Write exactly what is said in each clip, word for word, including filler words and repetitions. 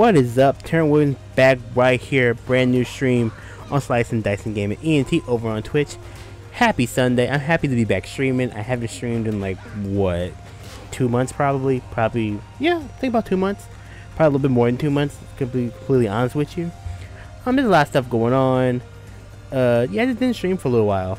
What is up? Terran Williams back right here, brand new stream on Slicing and Dicing Gaming E N T over on Twitch. Happy Sunday. I'm happy to be back streaming. I haven't streamed in like, what, two months probably? Probably, yeah, I think about two months. Probably a little bit more than two months, to be completely honest with you. Um, there's a lot of stuff going on. Uh, yeah, I just didn't stream for a little while.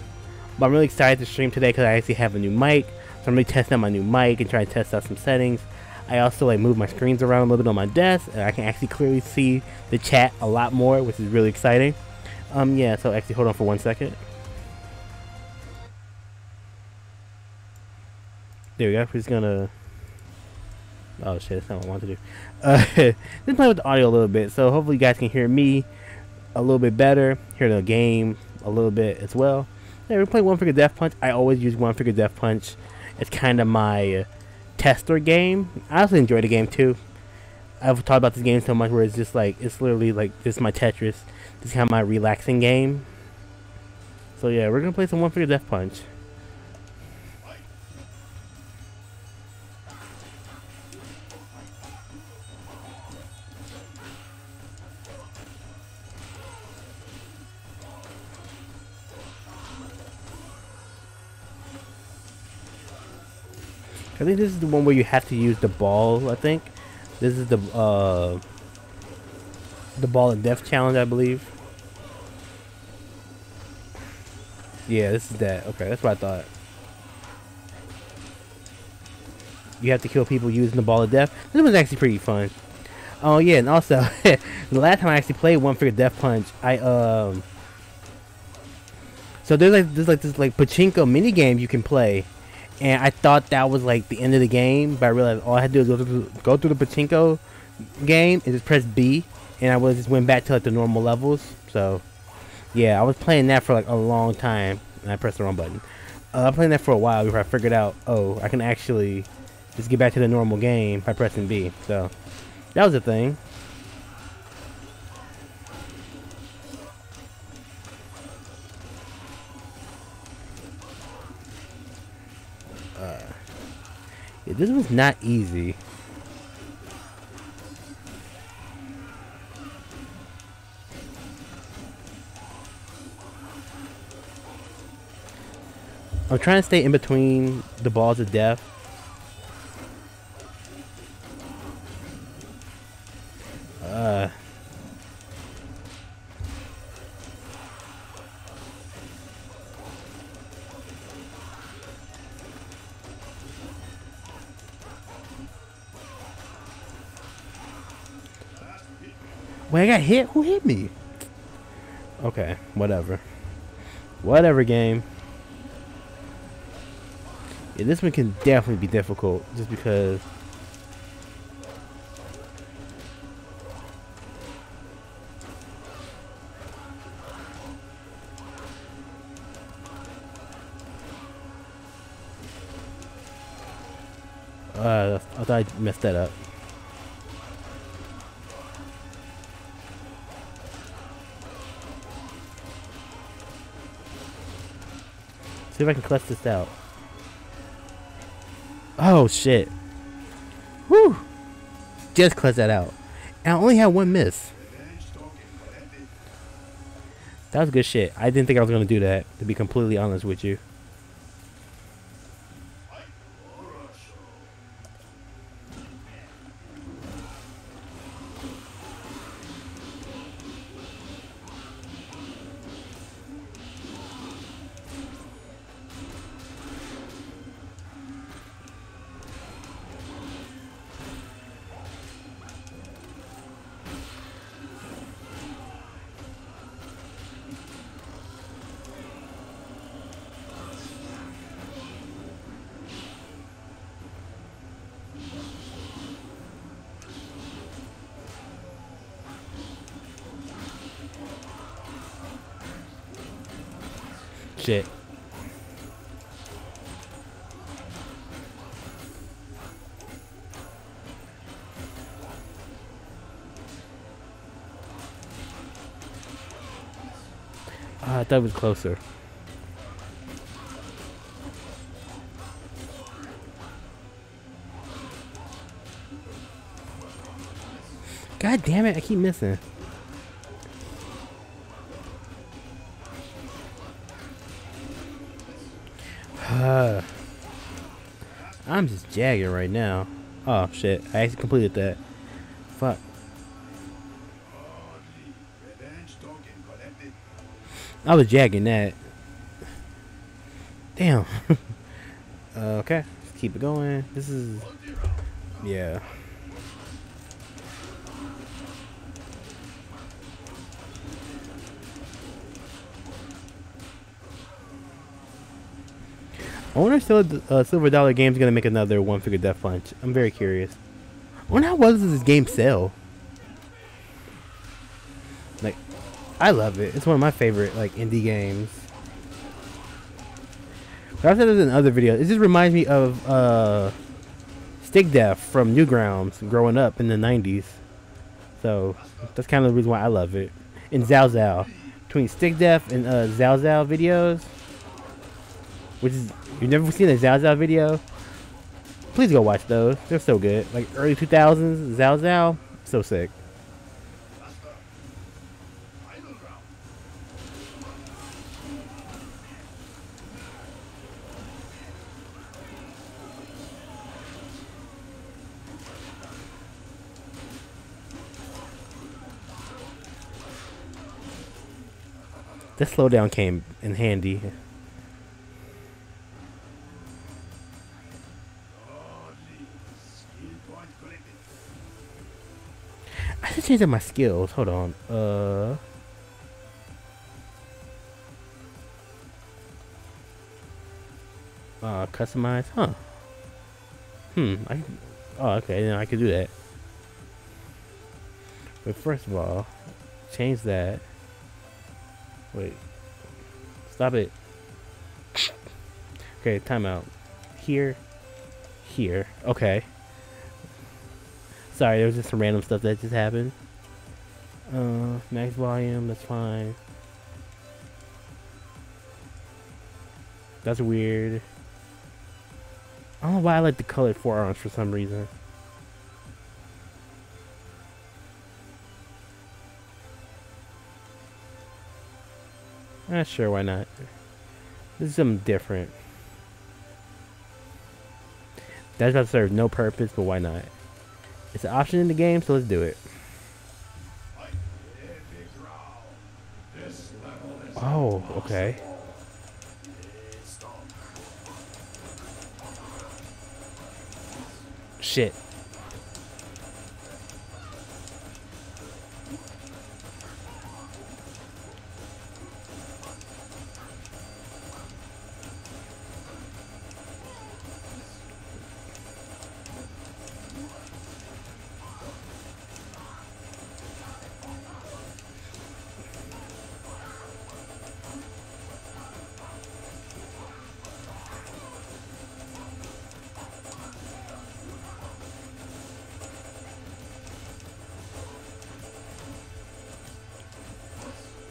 But I'm really excited to stream today because I actually have a new mic. So I'm really testing out my new mic and trying to test out some settings. I also like move my screens around a little bit on my desk, and I can actually clearly see the chat a lot more, which is really exciting. Um, yeah, so actually hold on for one second. There we go. We're just gonna... Oh shit, that's not what I want to do. Uh, just play with the audio a little bit, so hopefully you guys can hear me a little bit better, hear the game a little bit as well. Yeah, we play One Finger Death Punch. I always use One Finger Death Punch. It's kind of my uh, tester game. I also enjoy the game too. I've talked about this game so much where it's just like, it's literally like, this is my Tetris. This is kind of my relaxing game. So yeah, we're going to play some One Finger Death Punch. I think this is the one where you have to use the ball, I think. This is the, uh... the ball of death challenge, I believe. Yeah, this is that. Okay, that's what I thought. You have to kill people using the ball of death. This one's actually pretty fun. Oh, yeah, and also, the last time I actually played One Finger Death Punch, I, um... so there's like, there's like this, like, pachinko minigame you can play. And I thought that was like the end of the game, but I realized all I had to do was go through, go through the pachinko game and just press B, and I was just went back to like the normal levels. So, yeah, I was playing that for like a long time, and I pressed the wrong button. Uh, I was playing that for a while before I figured out, oh, I can actually just get back to the normal game by pressing B. So, that was the thing. This one's not easy. I'm trying to stay in between the balls of death. Uh. Wait, I got hit? Who hit me? Okay, whatever. Whatever, game. Yeah, this one can definitely be difficult, just because... Uh, I thought I messed that up. See if I can clutch this out. Oh shit. Woo! Just clutch that out. And I only had one miss. That was good shit. I didn't think I was gonna do that, to be completely honest with you. Shit. Ah, I thought it was closer. God God damn it, I keep missing. Uh, I'm just jagging right now. Oh shit, I actually completed that. Fuck. I was jagging that. Damn. uh, okay, let's keep it going. This is... yeah. I wonder if still, uh, Silver Dollar Games is going to make another One Finger Death Punch. I'm very curious. I wonder how well does this game sell? Like, I love it. It's one of my favorite, like, indie games. But I've said this in other videos. It just reminds me of uh, Stick Def from Newgrounds growing up in the nineties. So, that's kind of the reason why I love it. And Zao Zao. Between Stick Def and uh, Zao Zao videos, which is... you've never seen a Zao Zao video? Please go watch those. They're so good. Like early two thousands, Zao Zao, so sick. That slowdown came in handy. I should change up my skills. Hold on. Uh, uh customize, huh? Hmm. I. Oh, okay. Then I could do that. But first of all, change that. Wait. Stop it. Okay. Timeout. Here. Here. Okay. Sorry, there was just some random stuff that just happened. Uh, max volume, that's fine. That's weird. I don't know why I like the colored forearms for some reason. Not sure, why not? This is something different. That's about to serve no purpose, but why not? It's an option in the game, so let's do it. Oh, okay. Shit.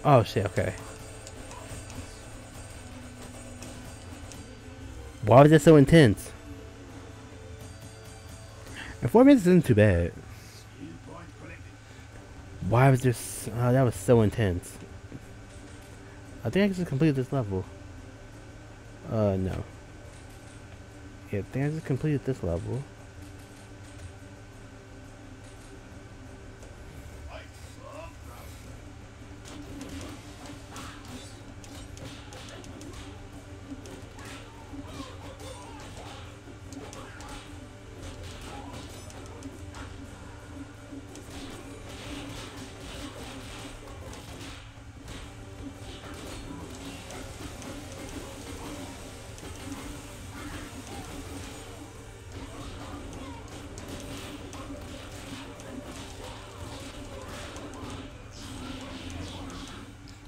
Oh shit, okay. Why was that so intense? And four minutes isn't too bad. Why was this... oh, that was so intense. I think I can just complete this level. Uh, no. Yeah, I think I just completed this level.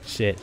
Shit.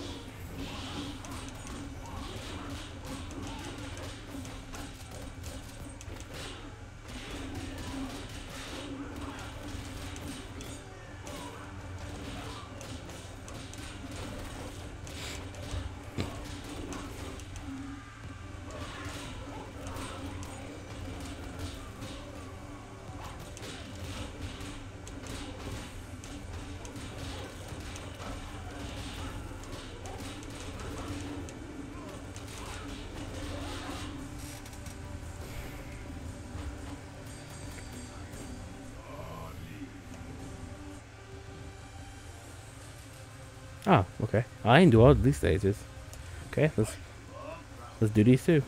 Ah, okay. I can do all these stages. Okay, let's let's do these too.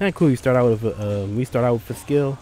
And cool, you start out with a, uh, we start out with a skill.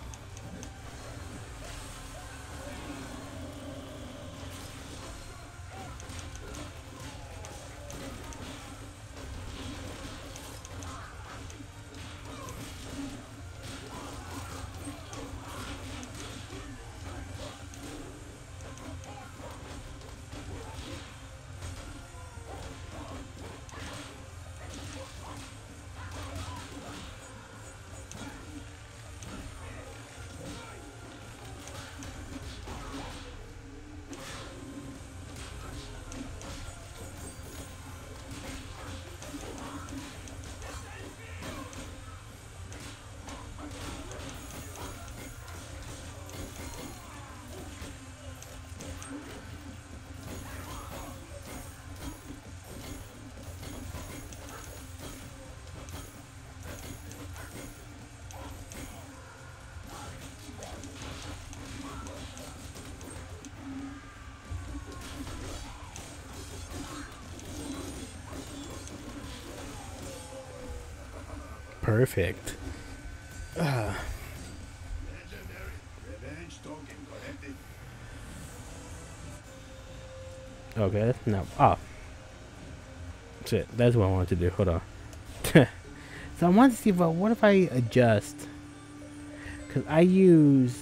Perfect. Uh. Okay, no. Oh. Shit, that's what I wanted to do. Hold on. So I wanted to see, but what if I adjust? Because I use...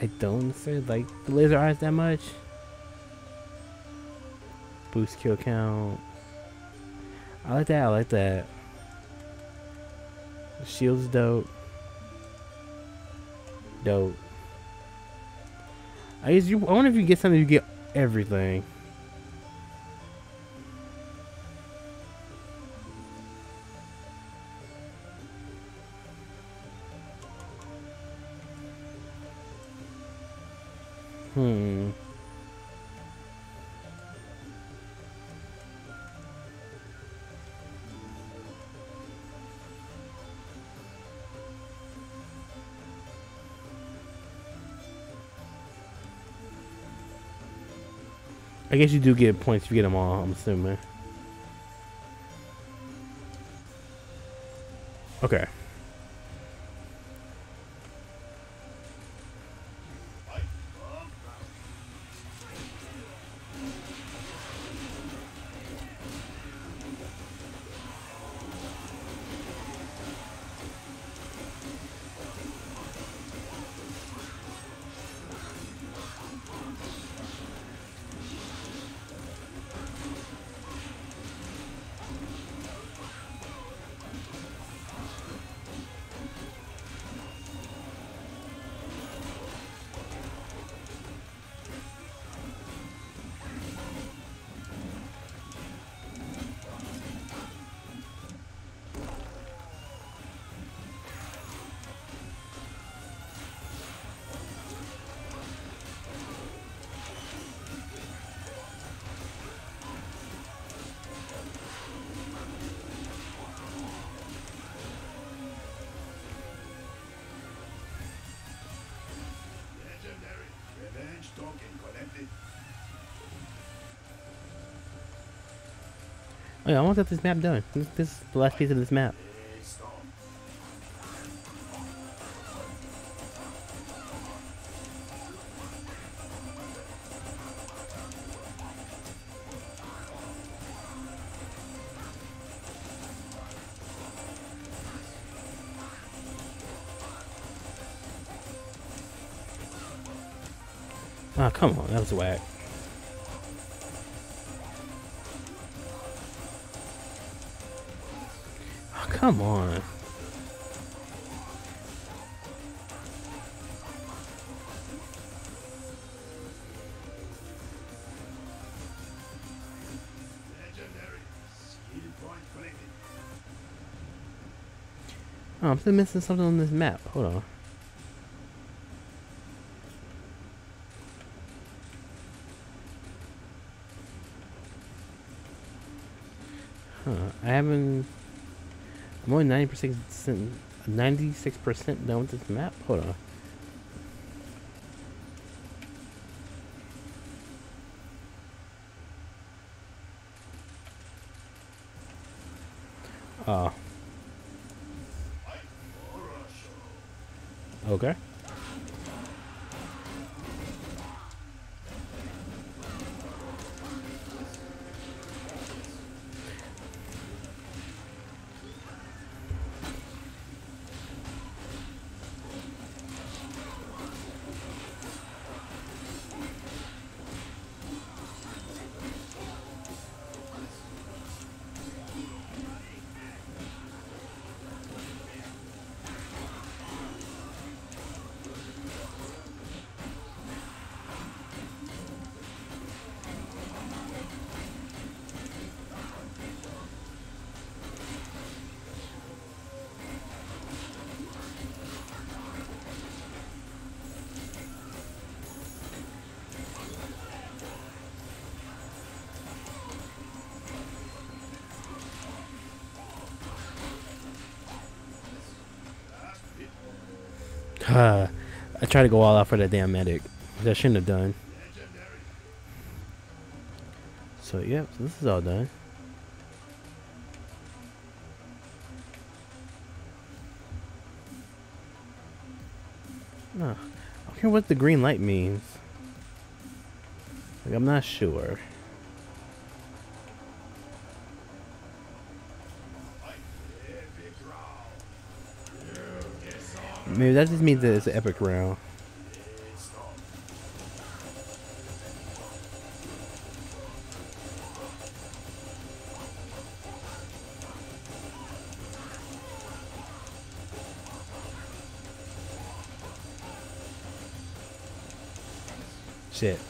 I don't necessarily like the laser eyes that much. Boost kill count. I like that, I like that. Shield's dope. Dope. I guess you. I wonder if you get something, you get everything. Hmm. I guess you do get points if you get them all, I'm assuming. Okay. Oh yeah, I want to get this map done. This, this is the last piece of this map. Oh, come on, that was whack. Come on. Oh, I'm still missing something on this map. Hold on. Huh. I haven't... I'm only ninety-six percent done with this map? Hold on. Oh. Okay. Uh, I tried to go all out for that damn medic. That shouldn't have done. So, yep, so this is all done. No, I don't care what the green light means. Like, I'm not sure. Maybe that just means that it's an epic round. Shit.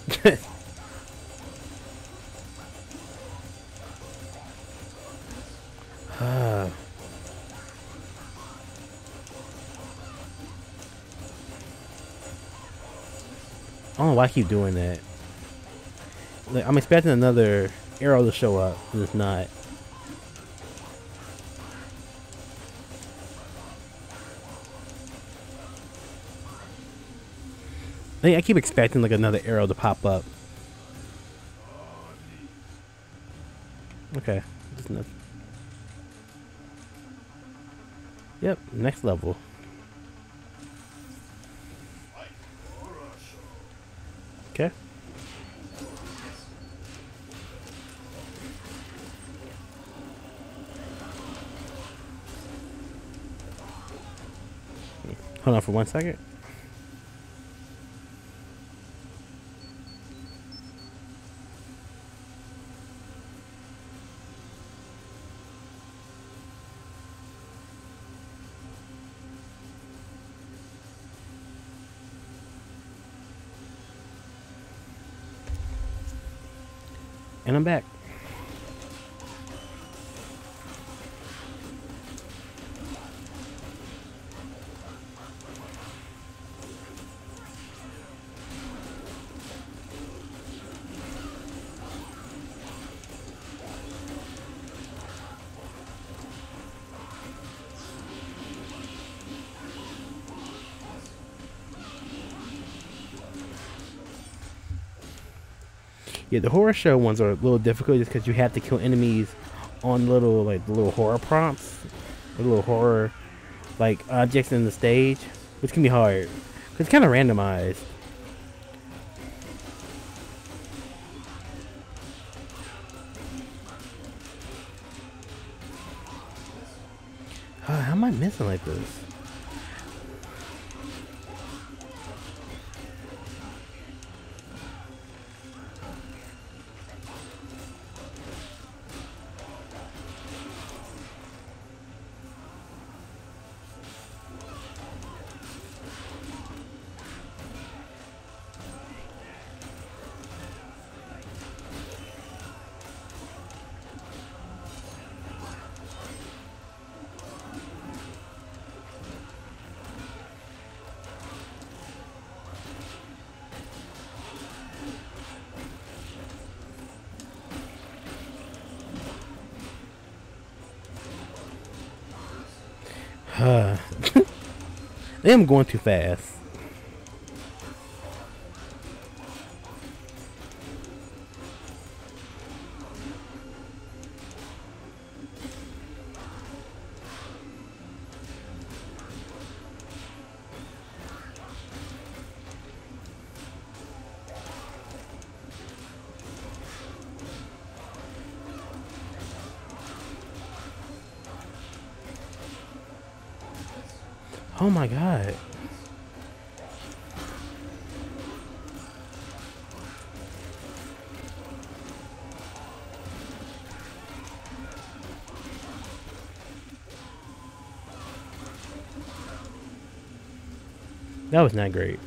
Why I keep doing that? Like, I'm expecting another arrow to show up, but it's not. Like, I keep expecting like another arrow to pop up. Okay, that's enough. Yep, next level. Okay. Hold on for one second. And I'm back. Yeah, the horror show ones are a little difficult just because you have to kill enemies on little, like, little horror prompts. Or little horror, like, objects in the stage. Which can be hard. Because it's kind of randomized. Uh, how am I missing like this? Uh, I am going too fast. Oh my god. That was not great.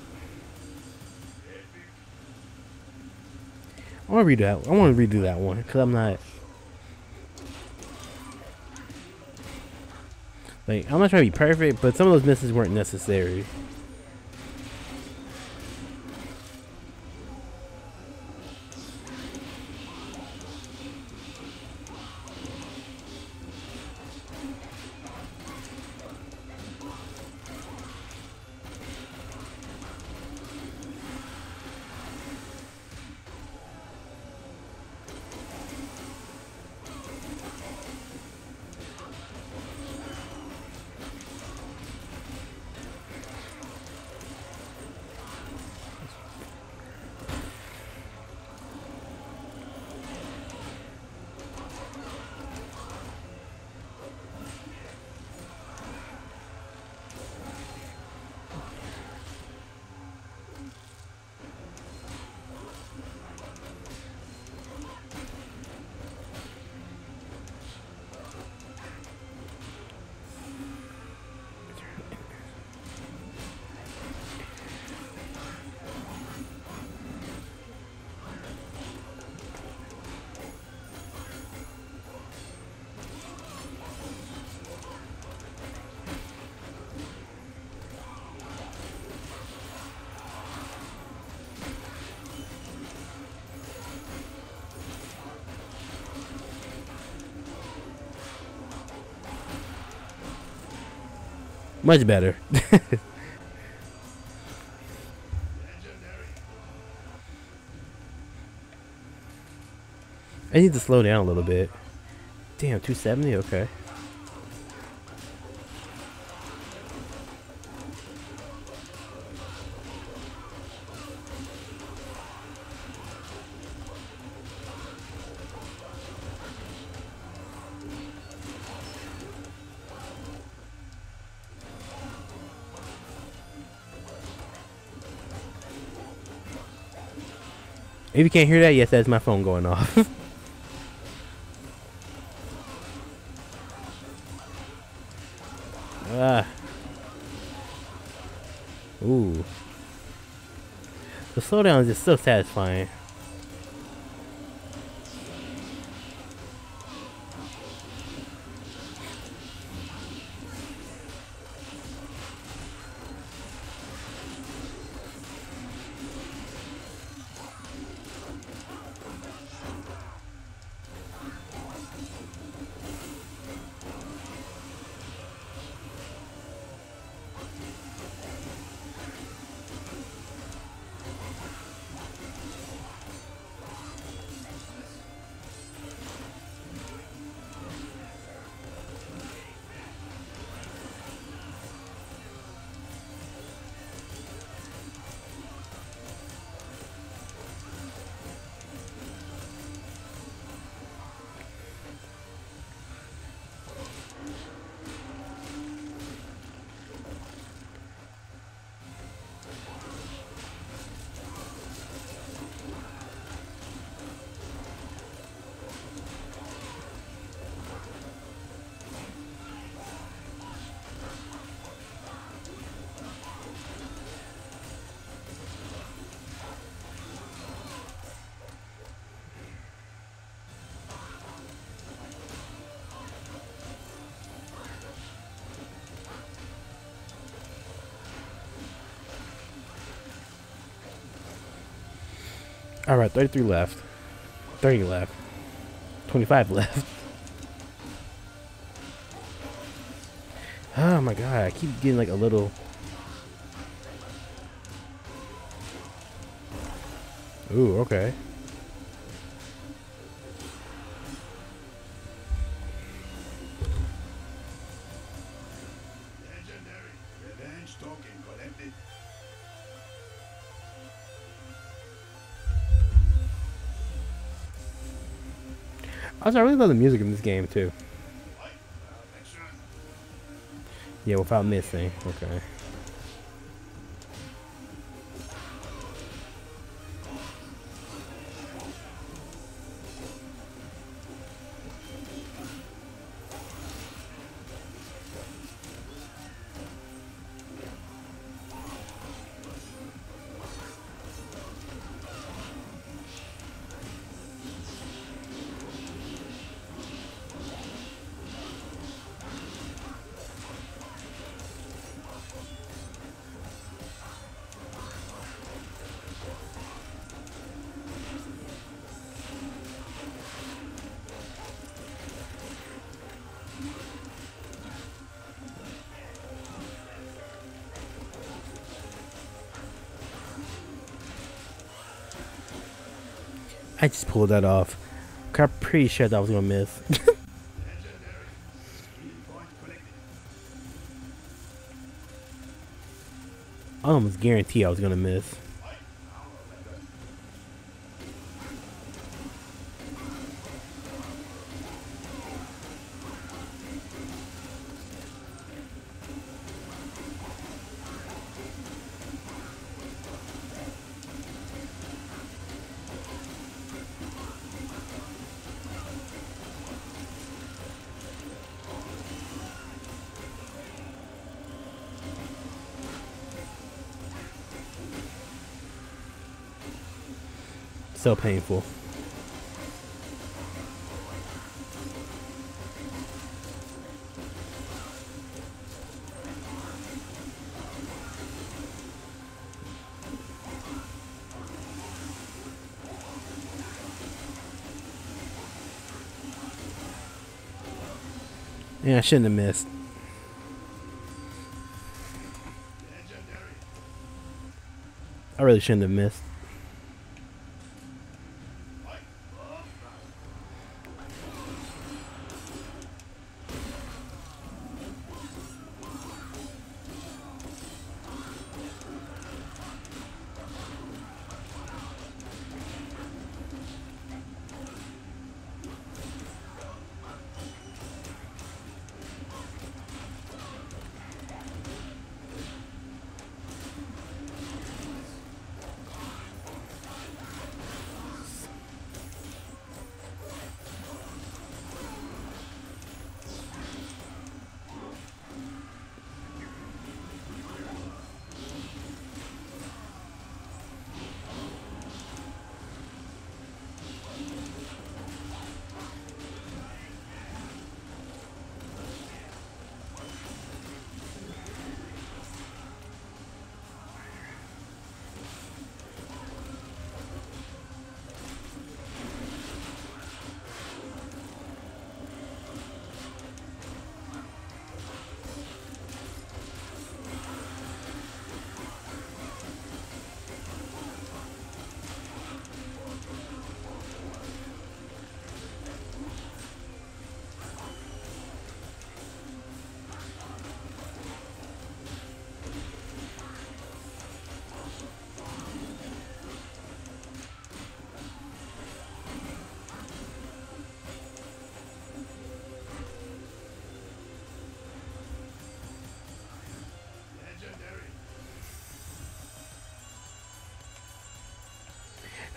I want to redo that. I want to redo that one because I'm not like I'm not trying to be perfect, but some of those misses weren't necessary. Much better. I need to slow down a little bit. Damn, two seventy? Okay. If you can't hear that, yes, that's my phone going off. Ah. Ooh. The slowdown is just so satisfying. All right, thirty-three left, thirty left, twenty-five left. Oh my god, I keep getting like a little. Ooh, okay. Also, I really love the music in this game too. Yeah, without missing. Okay. I just pulled that off. I'm pretty sure that I was gonna miss. I almost guarantee I was gonna miss. So painful. Yeah, I shouldn't have missed. I really shouldn't have missed.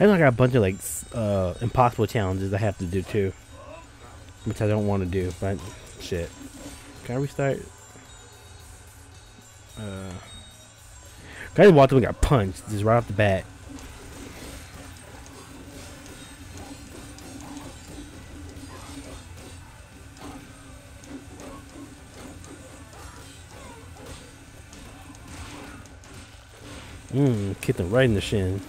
And I got a bunch of like uh, impossible challenges I have to do too, which I don't want to do. But shit, can I restart? Uh, I just walked up and got punched just right off the bat. Mmm, kicked him right in the shin.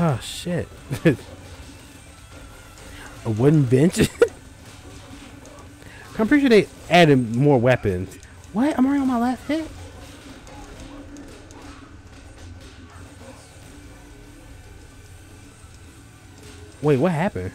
Oh shit. A wooden bench? I'm pretty sure they added more weapons. What? I'm already on my last hit? Wait, what happened?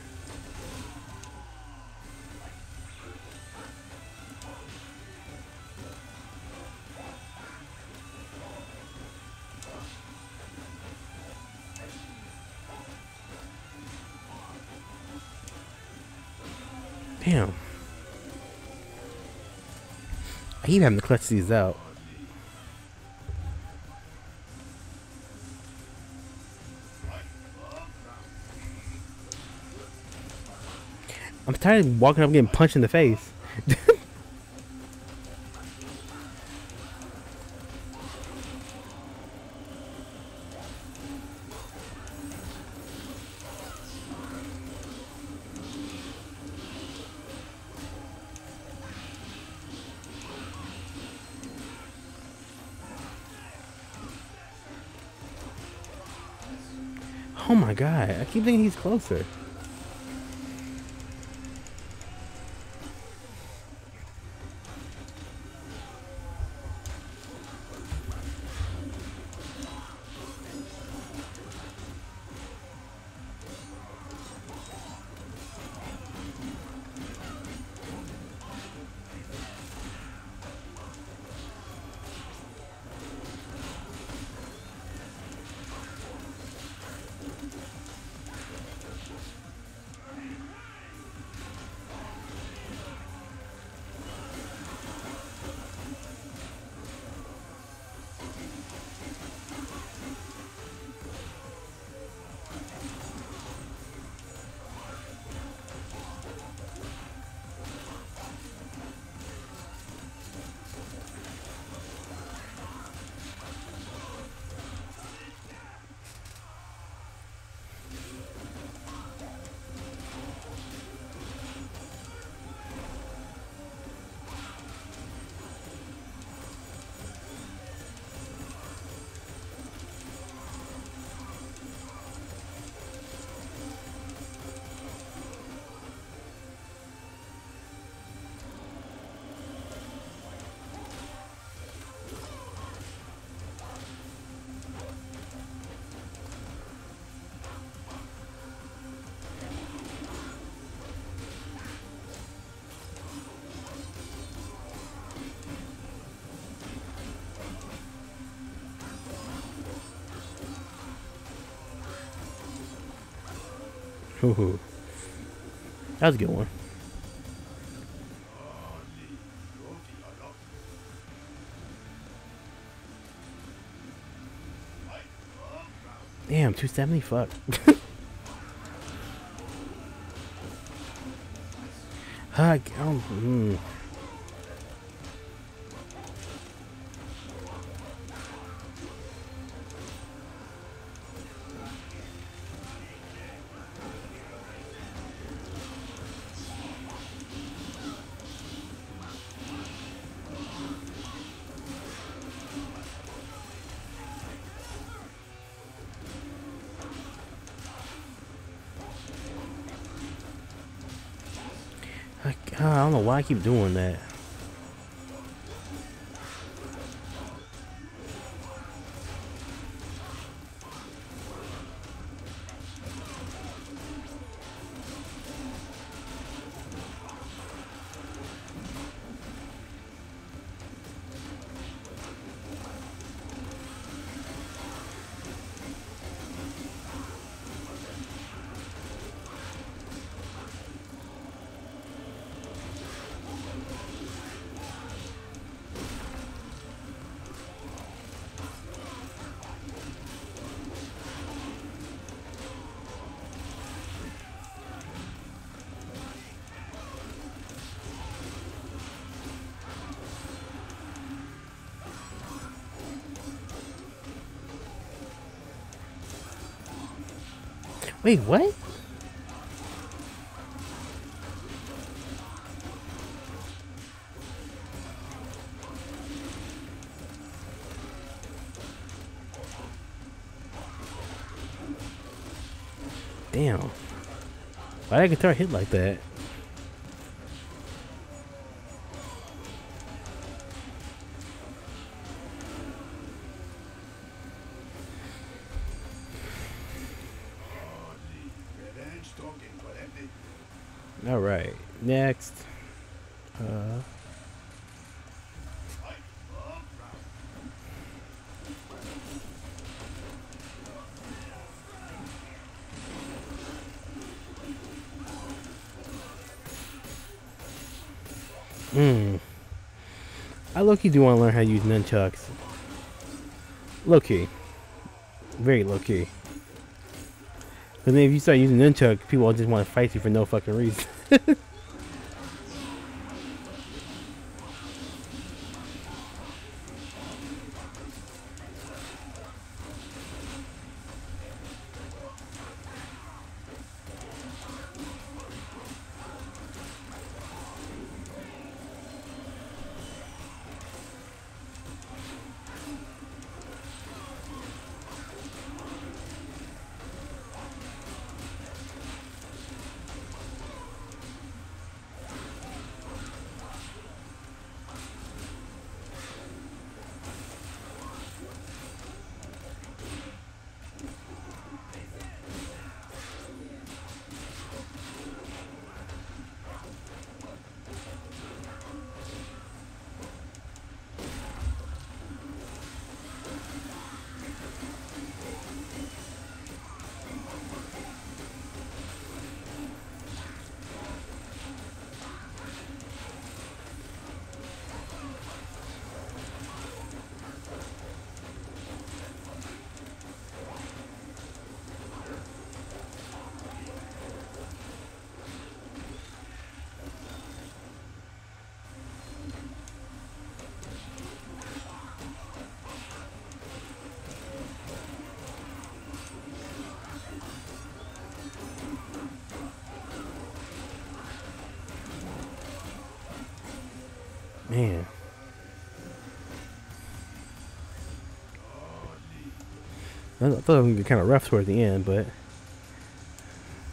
Damn. I keep having to clutch these out. I'm tired of walking up and getting punched in the face. Oh my god, I keep thinking he's closer. Ooh, that was a good one. Damn, two seventy, fuck. Hug, oh, mm. I don't know why I keep doing that. Wait, what? Damn. Why did that guitar hit like that? Alright, next. Uh. Hmm. I low-key do want to learn how to use nunchucks. Low-key. Very low-key. Because then if you start using nunchucks, people just want to fight you for no fucking reason. Man. I thought it would be kind of rough toward the end, but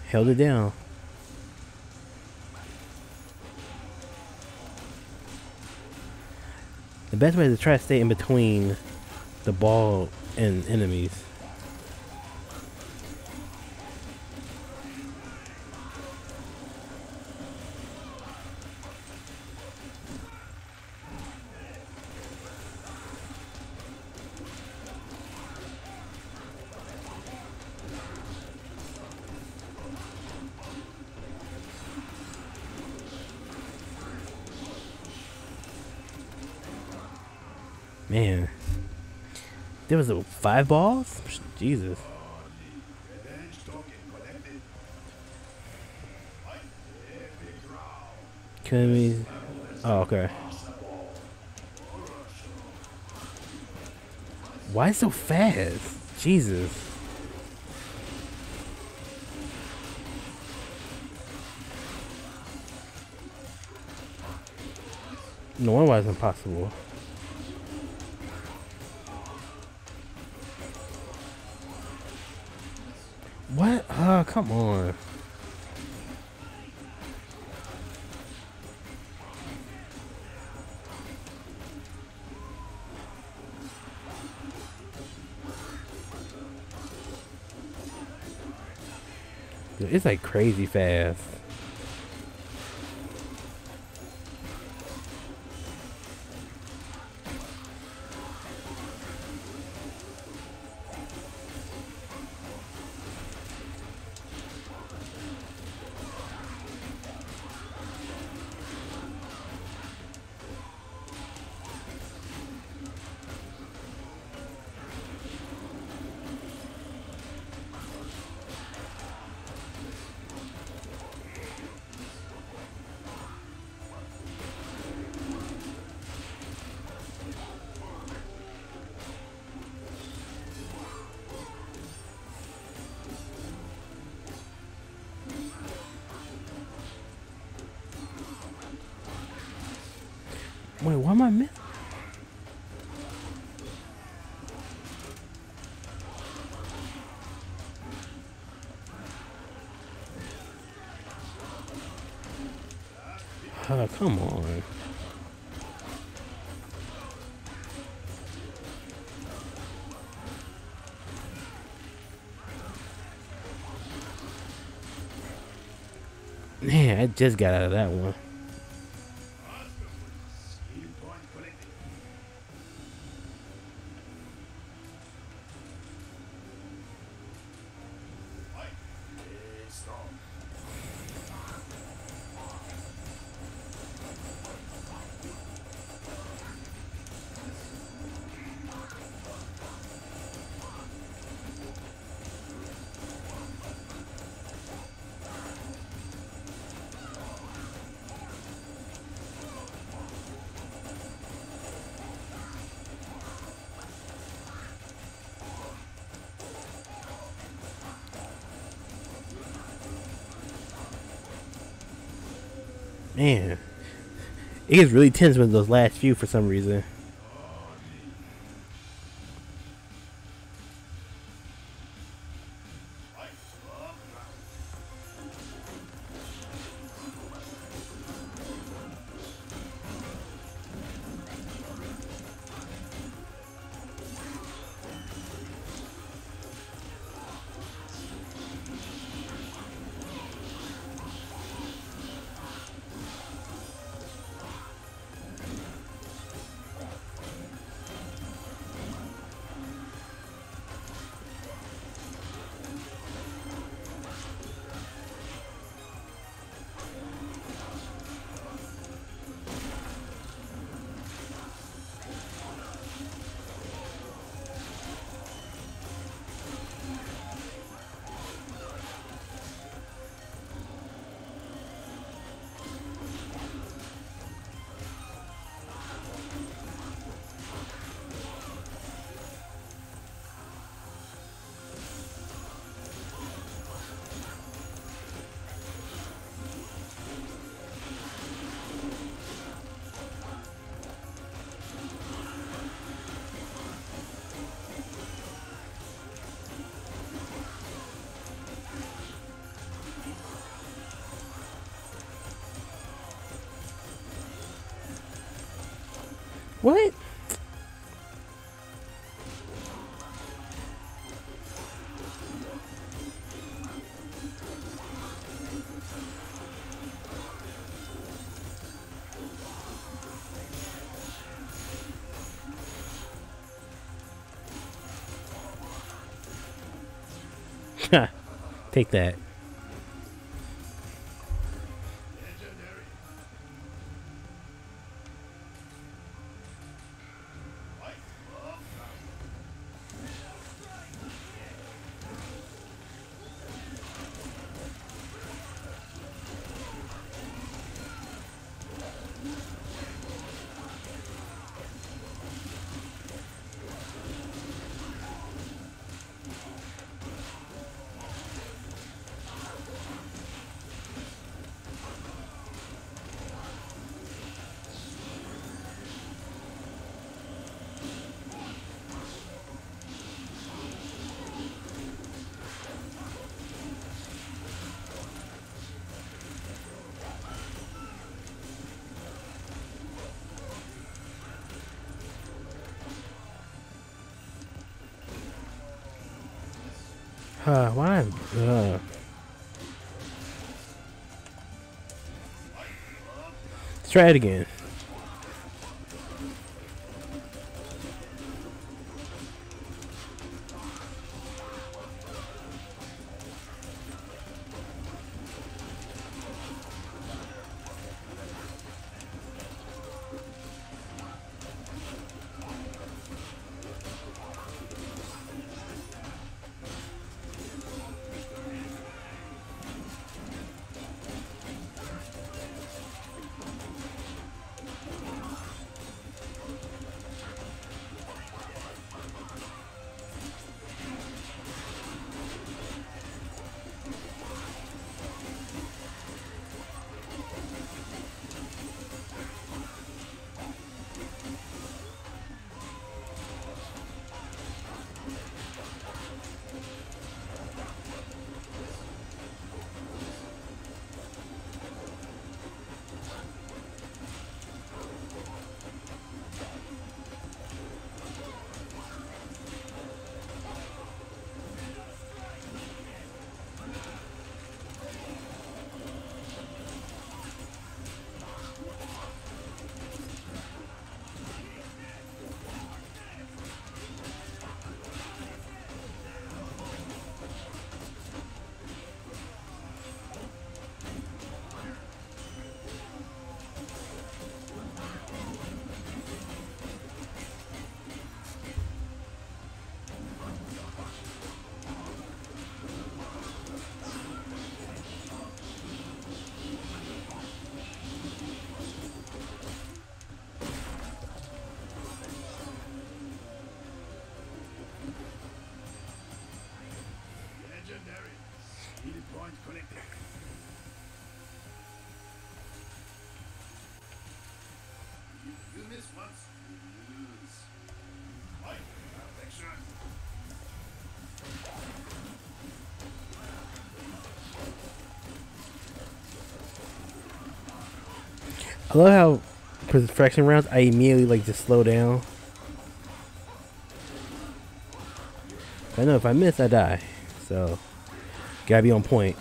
held it down. The best way is to try to stay in between the ball and enemies. Man, there was a five balls? Jesus. Can we? Oh, okay. Why so fast? Jesus. No wonder why it's impossible. What? Oh, come on. Dude, it's like crazy fast. Wait, what am I missing? Oh, come on. Man, I just got out of that one. Man, it gets really tense with those last few for some reason. What? Take that. Uh, why? Uh. Let's try it again. I love how for the fraction rounds I immediately like to slow down. I know if I miss I die, so gotta be on point.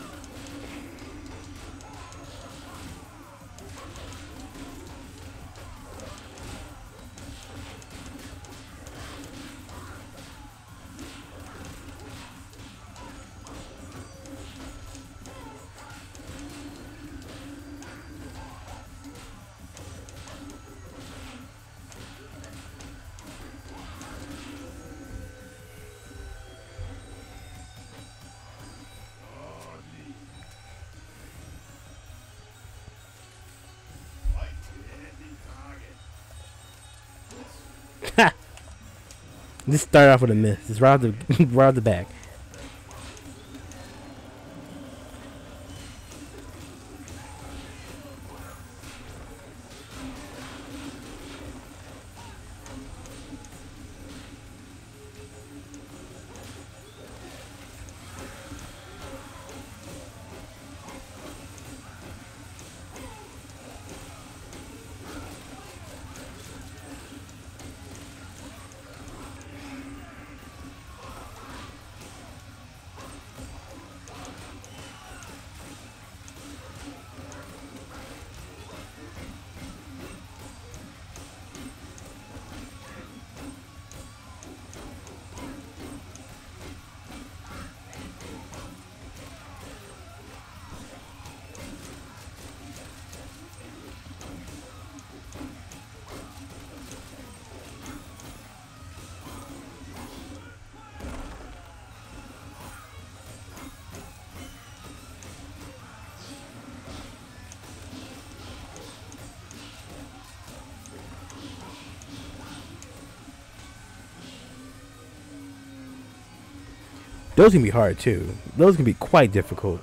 Just start off with a miss. Just right off the right off the back. Those can be hard too. Those can be quite difficult.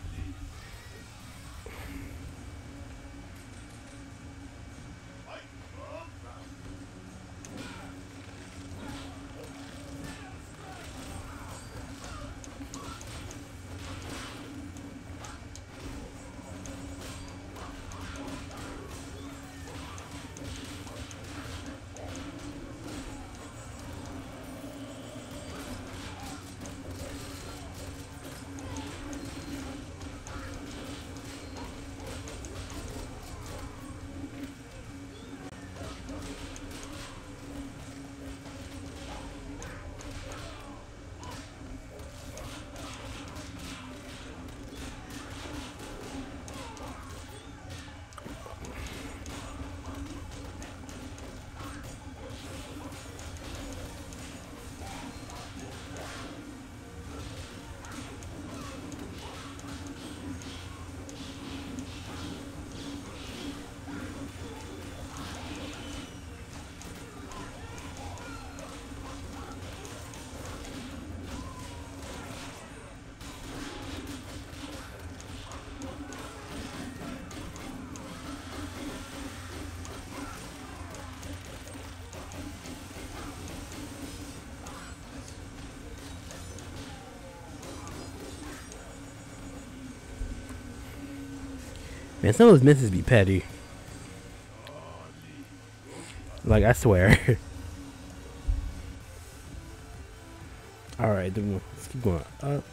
Man, some of those misses be petty. Like, I swear. Alright, let's keep going up.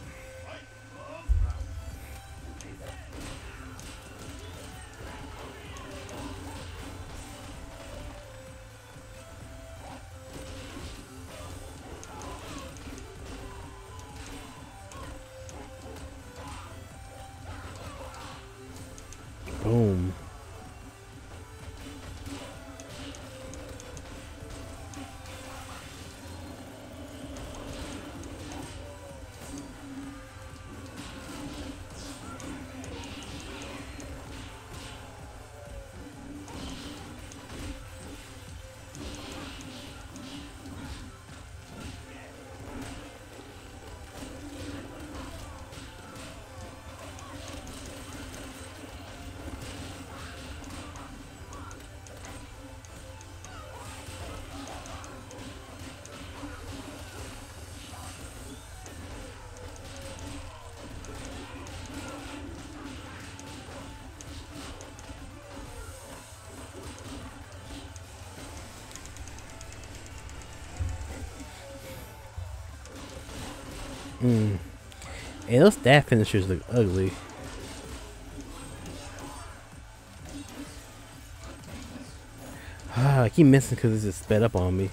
Mm. And those staff finishers look ugly. Ah, I keep missing because it's just sped up on me.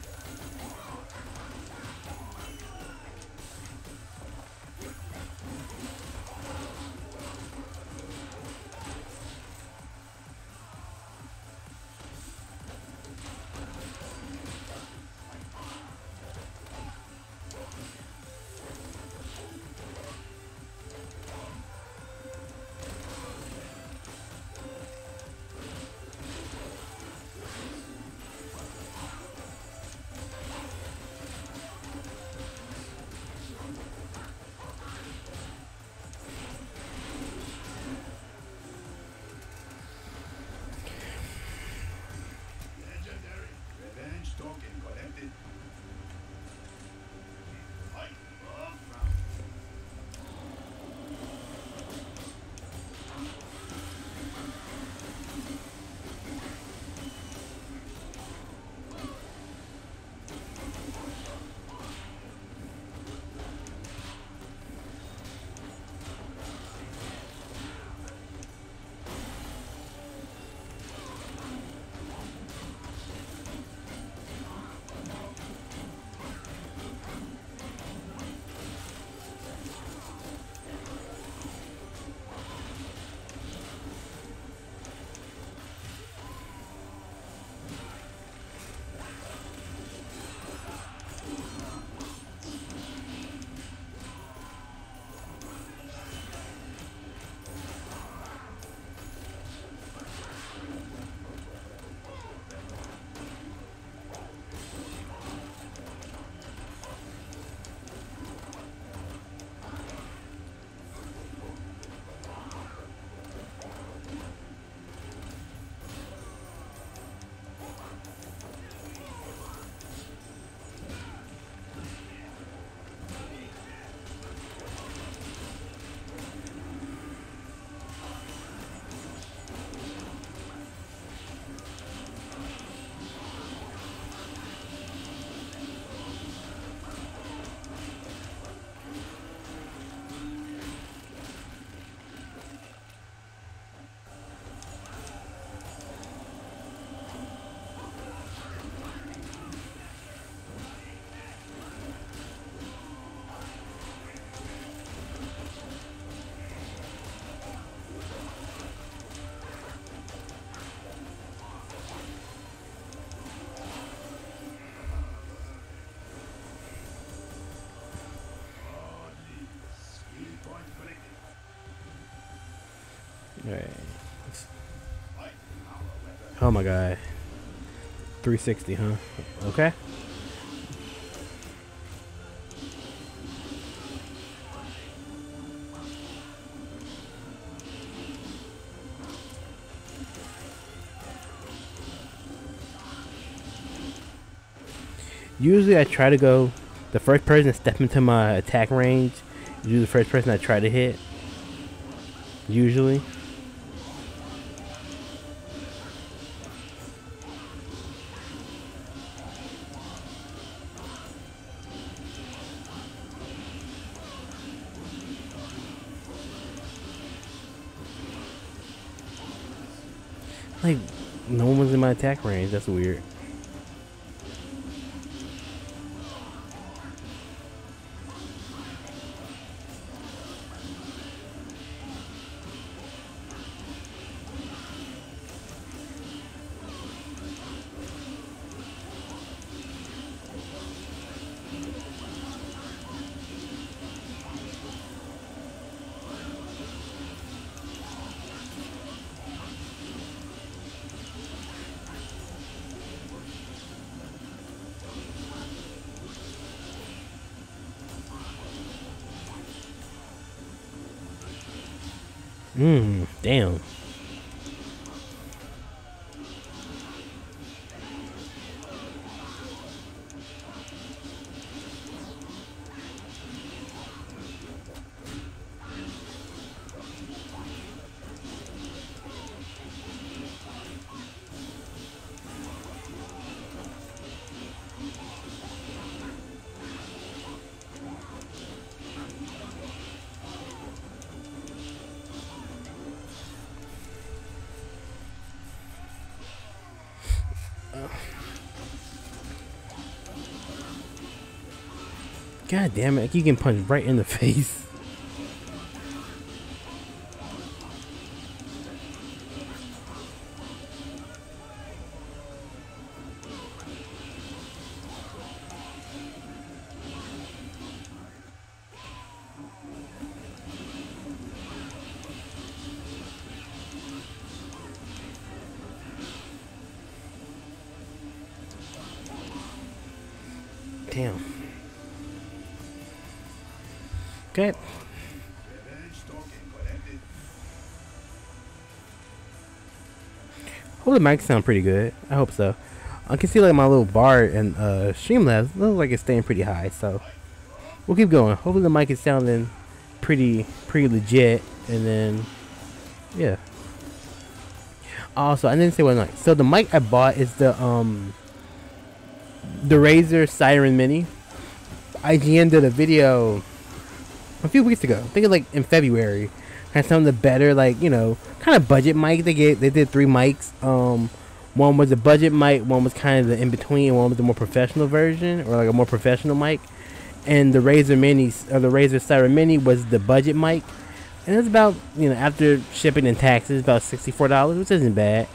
Alright. Oh my god. three sixty, huh? Okay. Usually I try to go the first person to step into my attack range, usually the first person I try to hit. Usually. Like, no one was in my attack range. That's weird. Mmm, damn. God damn it, you can punch right in the face. Damn. Okay. Hope the mic sound pretty good. I hope so. I can see like my little bar and uh, Streamlabs looks like it's staying pretty high, so we'll keep going. Hopefully the mic is sounding pretty, pretty legit, and then yeah. Also, I didn't say what mic. So the mic I bought is the um. the Razer Seiren Mini. I G N did a video a few weeks ago. I think it was like in February. Had some of the better, like, you know, kind of budget mic they gave. They did three mics. Um, one was a budget mic. One was kind of the in between. And one was the more professional version, or like a more professional mic. And the Razer Mini, or the Razer Seiren Mini, was the budget mic. And it's about, you know, after shipping and taxes, about sixty-four dollars, which isn't bad.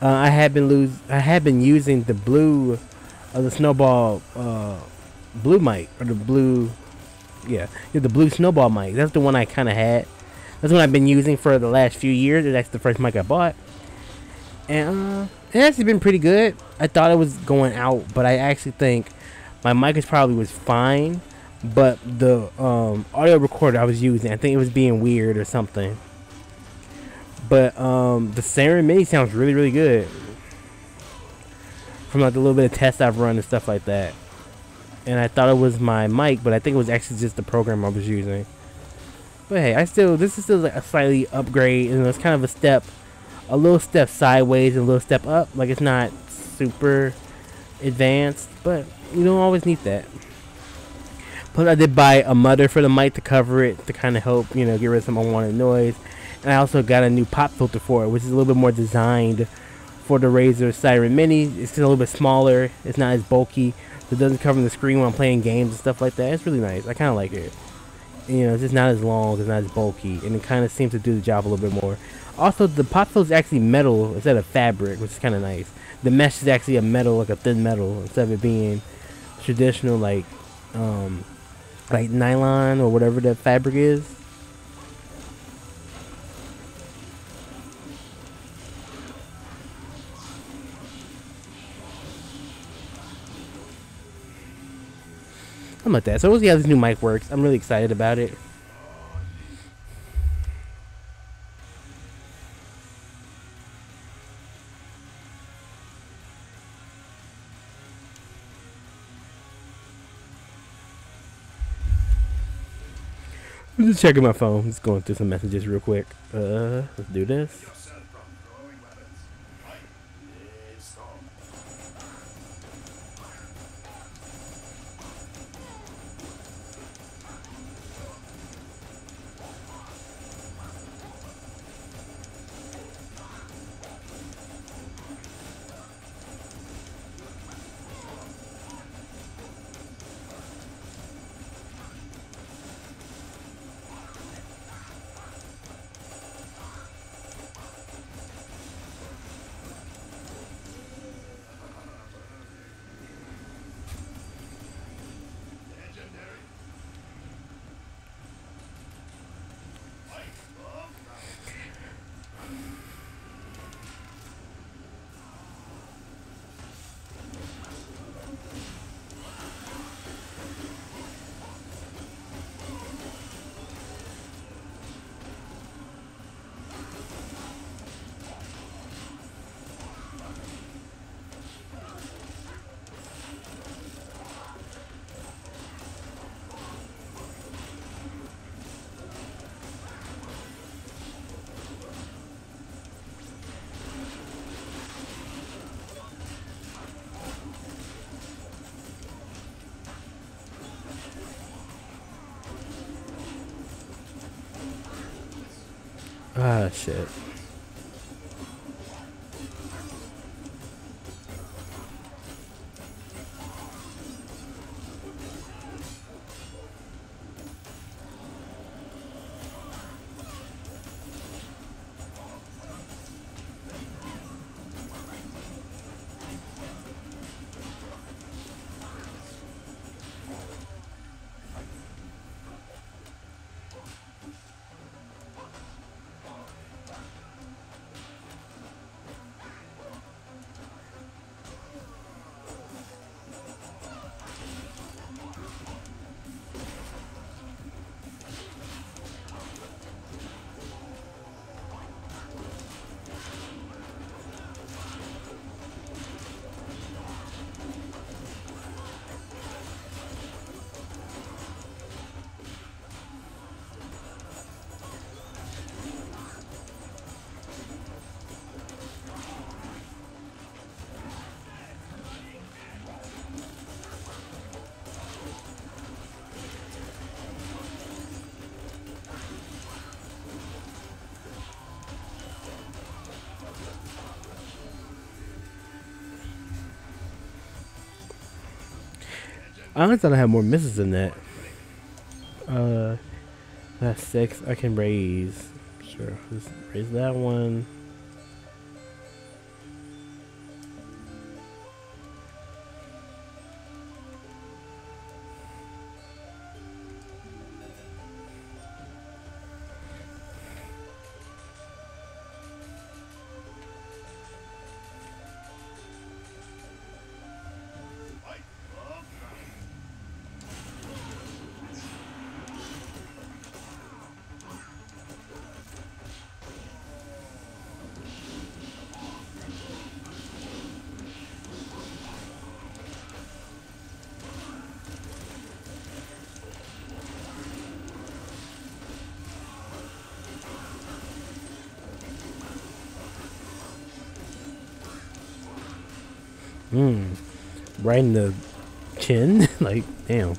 Uh, I have been lose. I have been using the blue. Of the Snowball uh, blue mic, or the blue, yeah, the blue Snowball mic. That's the one I kind of had. That's what I've been using for the last few years. That's the first mic I bought, and uh, it's actually been pretty good. I thought it was going out, but I actually think my mic is probably was fine, but the um, audio recorder I was using, I think it was being weird or something. But um, the Seiren Mini sounds really, really good. From like a little bit of tests I've run and stuff like that, and I thought it was my mic, but I think it was actually just the program I was using. But hey, I still this is still like a slightly upgrade, and it's kind of a step, a little step sideways and a little step up. Like it's not super advanced, but you don't always need that. Plus, I did buy a mutter for the mic to cover it to kind of help, you know, get rid of some unwanted noise, and I also got a new pop filter for it, which is a little bit more designed. For the Razer Seiren Mini, it's just a little bit smaller. It's not as bulky. So it doesn't cover the screen when I'm playing games and stuff like that. It's really nice. I kind of like it. You know, it's just not as long. It's not as bulky, and it kind of seems to do the job a little bit more. Also, the pop filter is actually metal instead of fabric, which is kind of nice. The mesh is actually a metal, like a thin metal, instead of it being traditional like, um, like nylon or whatever that fabric is. I'm like that. So we'll see how this new mic works. I'm really excited about it. I'm just checking my phone. Just going through some messages real quick. Uh, let's do this. Ah, shit. I honestly thought I had more misses than that. Uh, that's six. I can raise. Sure, let's raise that one. Mmm, right in the chin? Like, damn.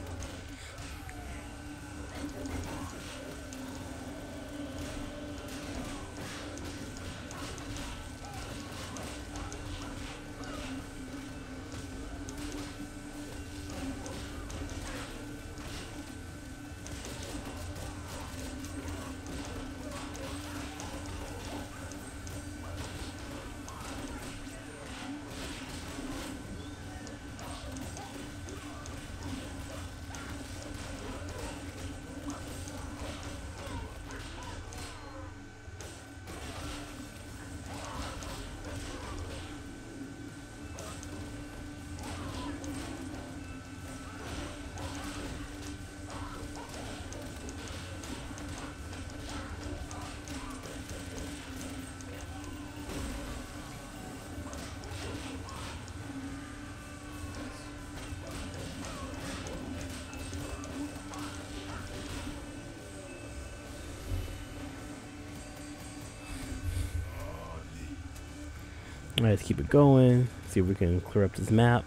Let's keep it going, see if we can clear up this map.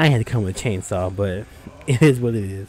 I had to come with a chainsaw, but it is what it is.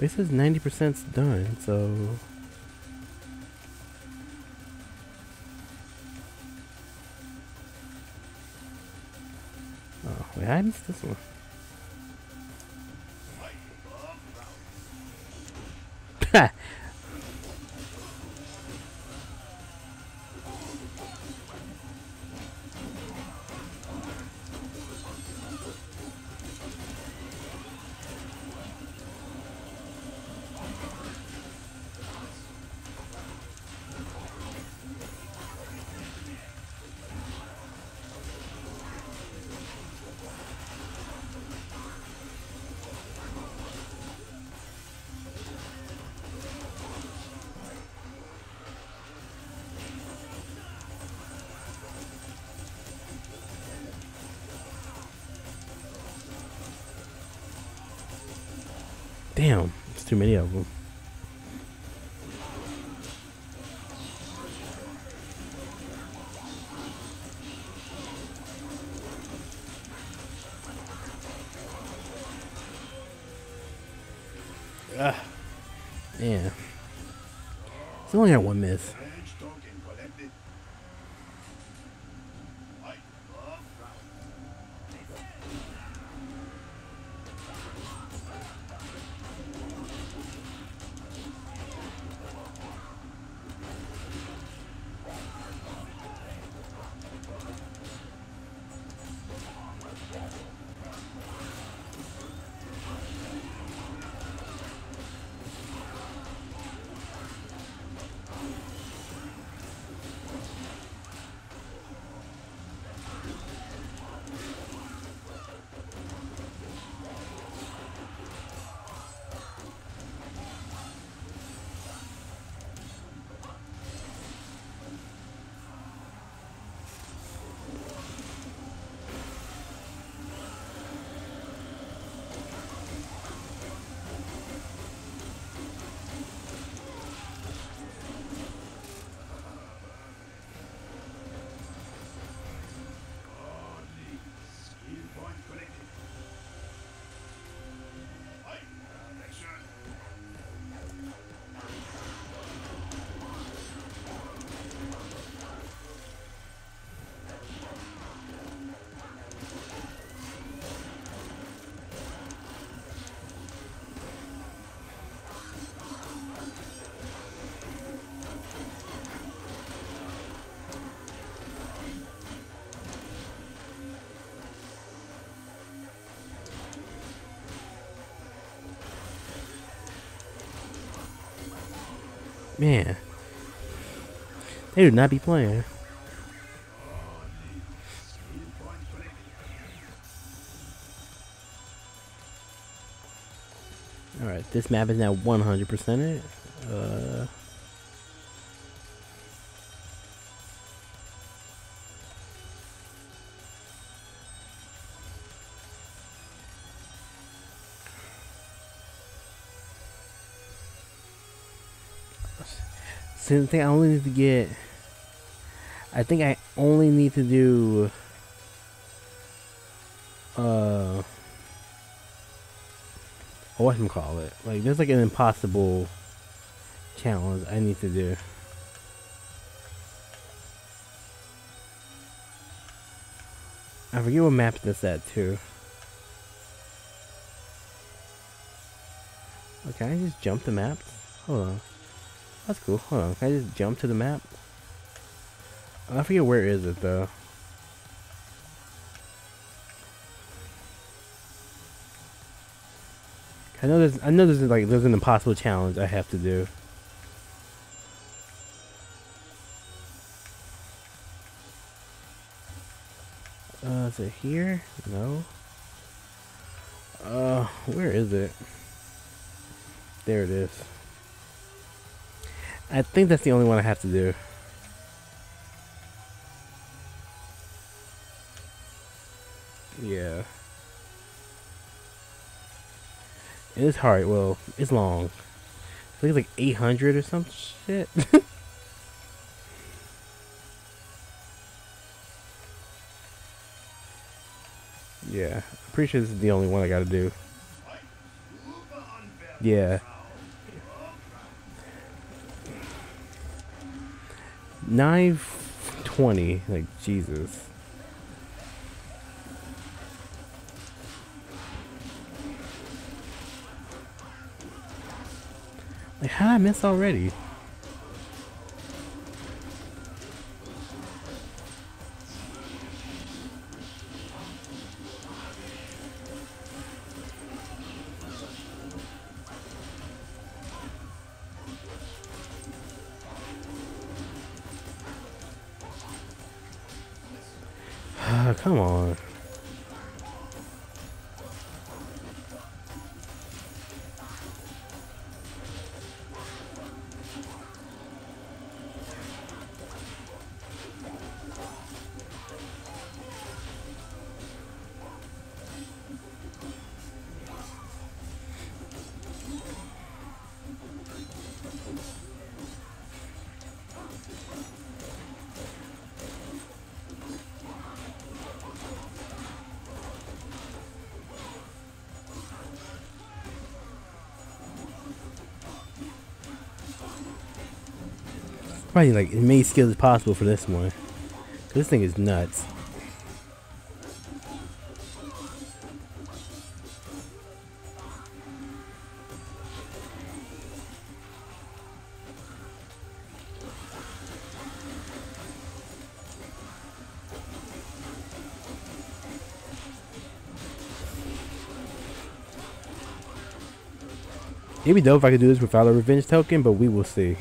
It says ninety percent's done, so... Oh, wait, I missed this one. Ha! Damn, it's too many of them. Ah, yeah. It's only got one miss. Man, they would not be playing. All right, this map is now one hundred percent it. Uh, I think I only need to get. I think I only need to do. Uh, what can I call it? Like there's like an impossible challenge I need to do. I forget what map that's at too. Okay, I just jumped the map. Hold on. That's cool. Hold on. Can I just jump to the map? I forget where is it though. I know there's. I know there's like there's an impossible challenge I have to do. Uh, is it here? No. Uh, where is it? There it is. I think that's the only one I have to do. Yeah. It is hard. Well, it's long. I think it's like eight hundred or some shit. Yeah. I'm pretty sure this is the only one I gotta do. Yeah. nine twenty, like Jesus. Like, how did I miss already? Come on. probably like as many skills as possible for this one. This thing is nuts. It'd be dope if I could do this without a revenge token, but we will see.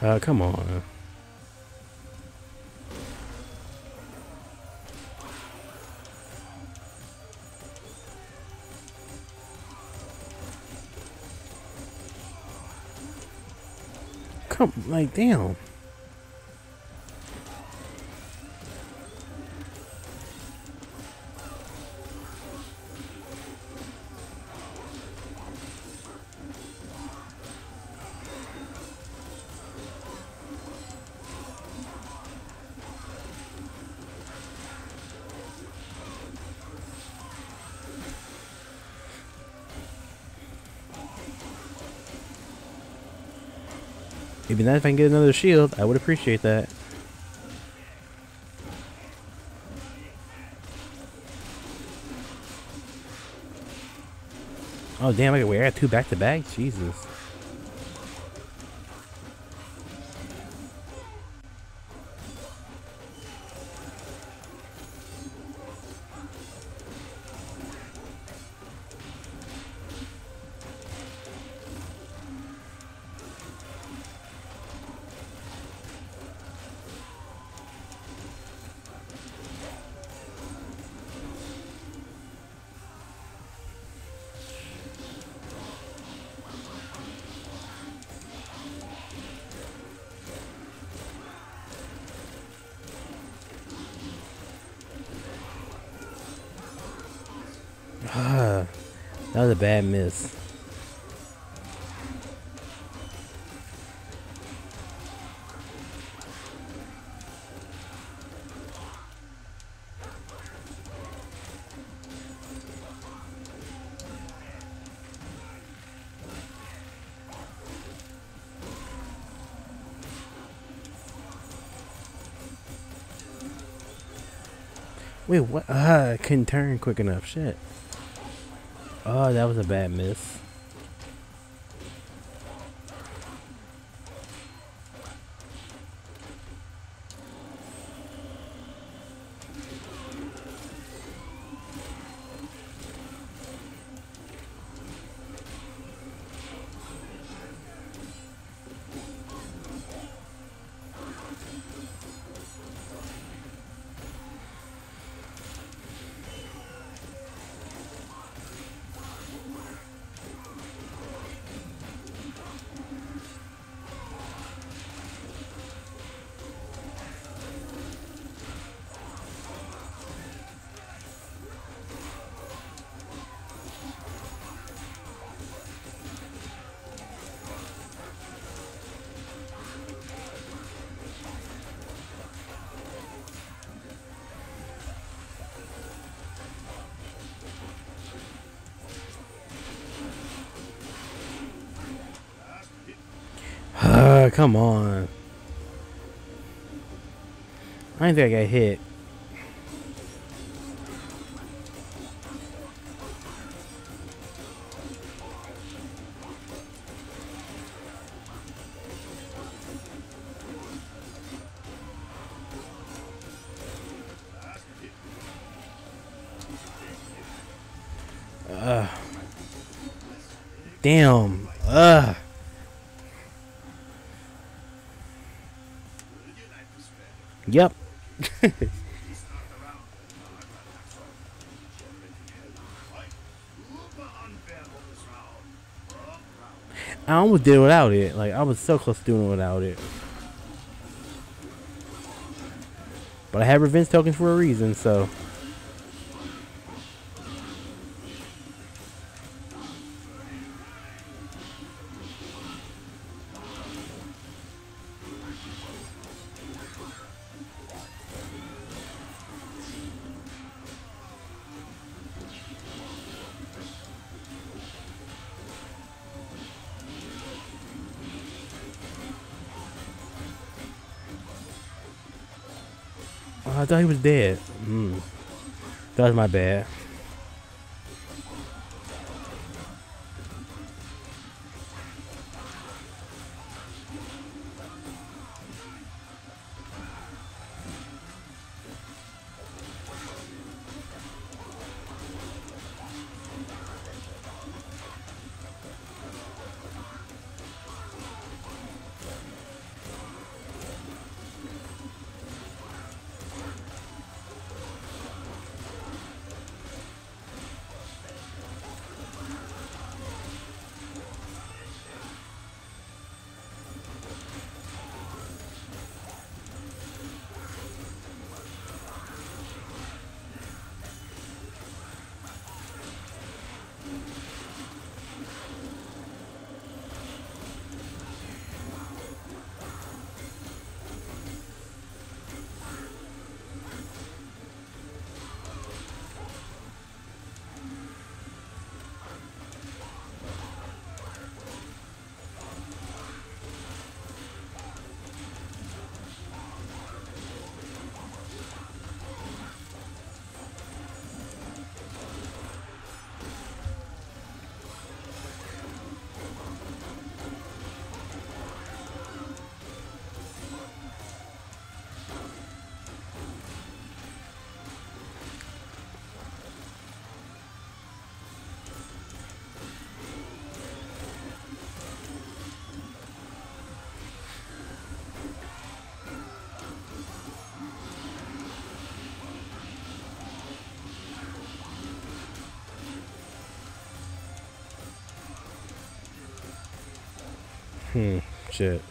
Uh, come on. Come, like, damn. It'd be nice if I can get another shield. I would appreciate that. Oh damn, I got wear two back to back? Jesus. Ah, that was a bad miss. Wait, what? Ah, I couldn't turn quick enough. Shit. Oh, that was a bad miss. Come on. I didn't think I got hit. Ugh. Damn. Ugh. Yep. I almost did it without it. Like, I was so close to doing it without it. But I had revenge tokens for a reason, so. I thought he was dead. Mm. That was my bad. Hmm, shit.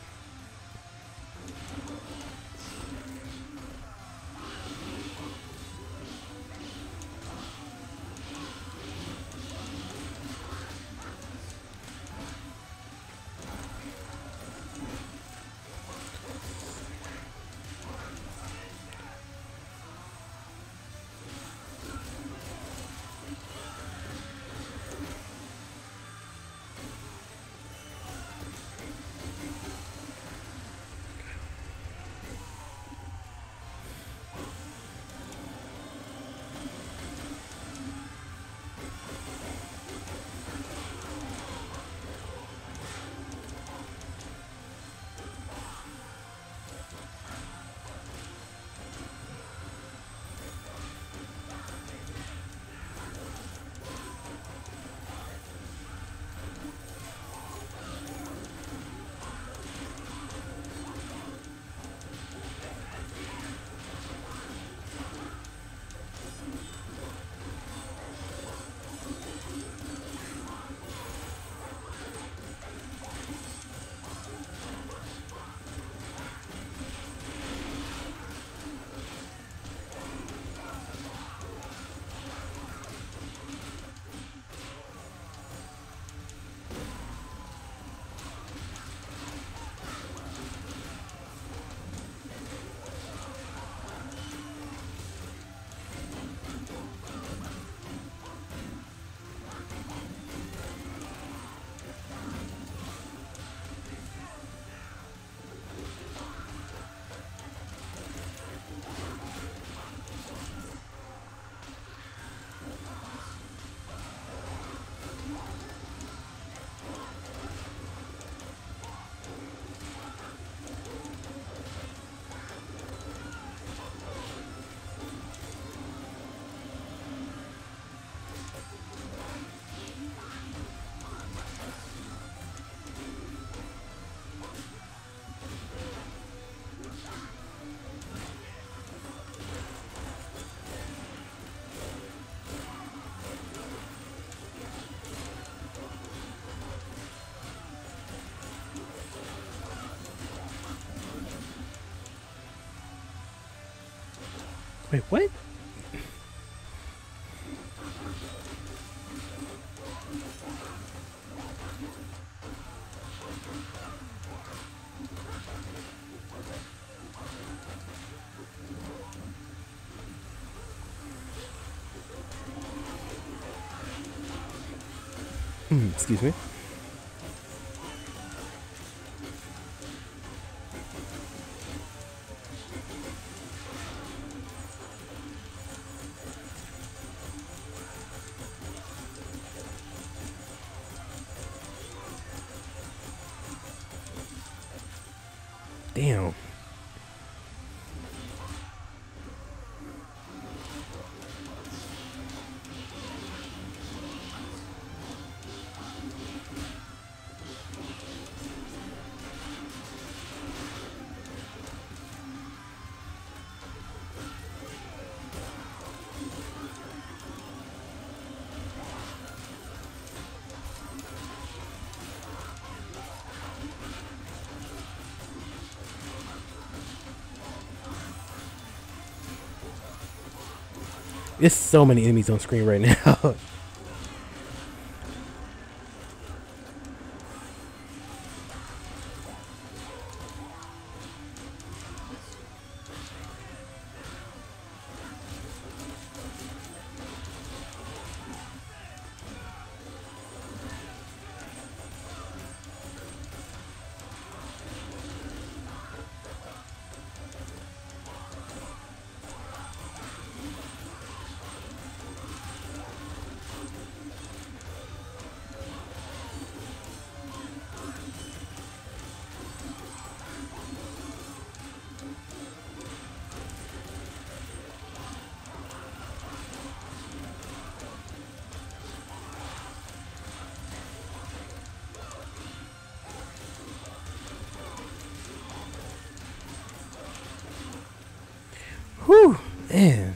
Wait, what? Excuse me. Damn. There's so many enemies on screen right now. Whew, man.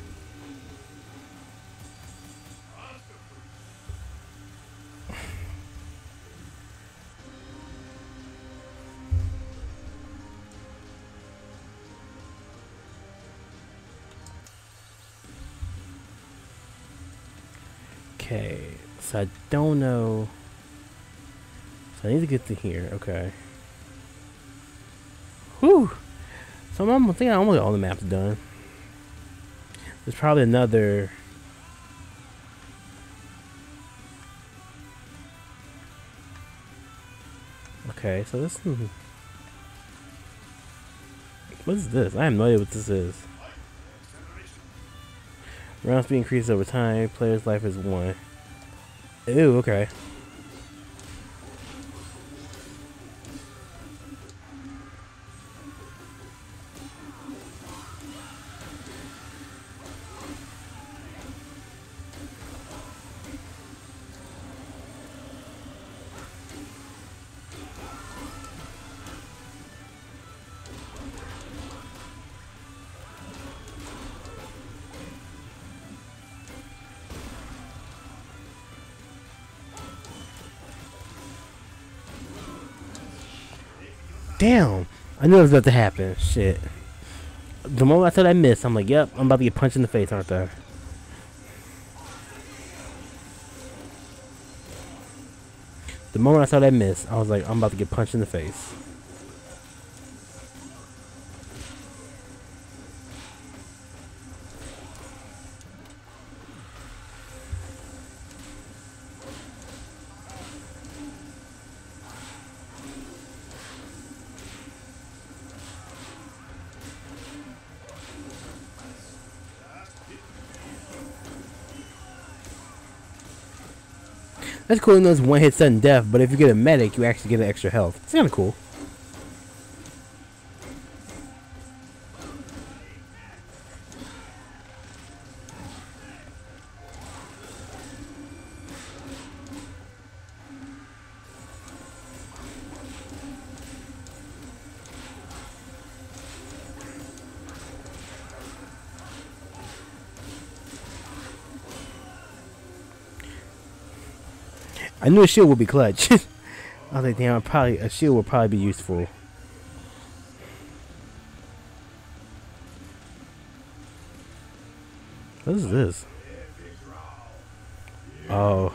Okay, so I don't know. So I need to get to here, okay. Whew. So I'm thinking I almost got all the maps done. There's probably another okay, so this is... what is this? I have no idea what this is. Round speed increases over time, player's life is one. Ew, okay. Damn, I knew it was about to happen. Shit. The moment I said I missed, I'm like, yep, I'm about to get punched in the face, aren't I? The moment I saw that miss, I was like, I'm about to get punched in the face. That's cool, even though it's one hit sudden death, but if you get a medic, you actually get an extra health. It's kinda cool. I knew a shield would be clutch. I was like, damn, probably a shield would probably be useful. What is this? Oh.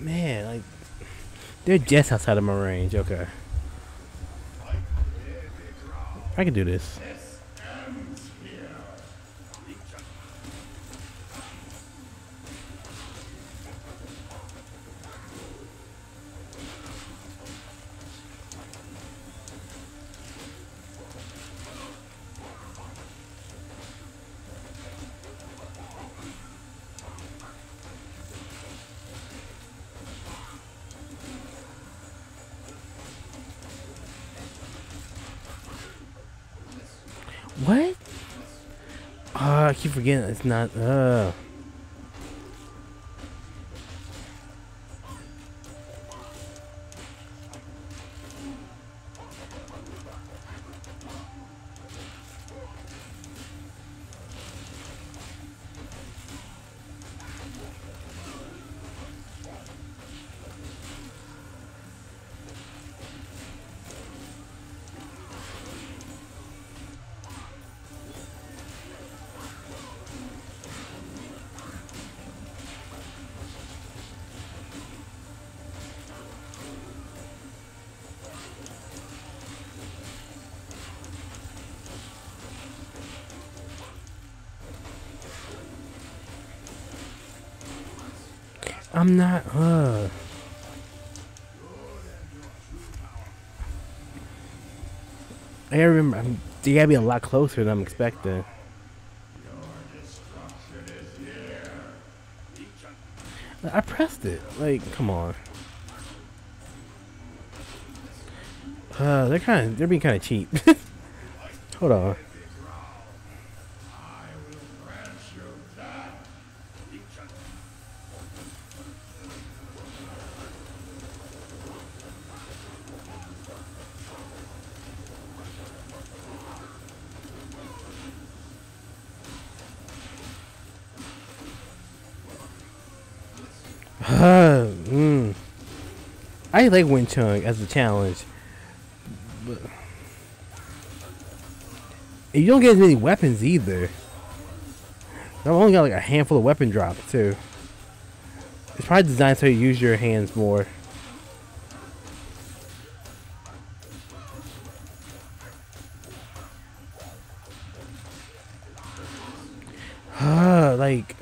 Man, like, they're just outside of my range. Okay, I can do this. What? Ah, oh, I keep forgetting it's not. Uh. I'm not, uh. I gotta remember, I'm, you gotta be a lot closer than I'm expecting. I pressed it. Like, come on. Uh, they're kind of, they're being kind of cheap. Hold on. Uh, mm. I like Wing Chun as a challenge, but you don't get as many weapons either. I've only got like a handful of weapon drops too. It's probably designed so you use your hands more. Uh, like.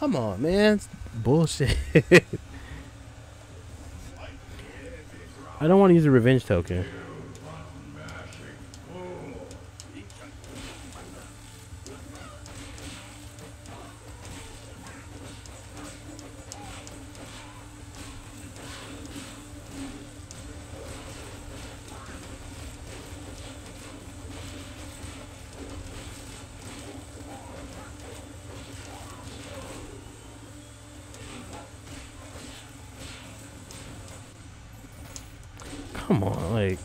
Come on, man. It's bullshit. I don't want to use a revenge token. Come on, like...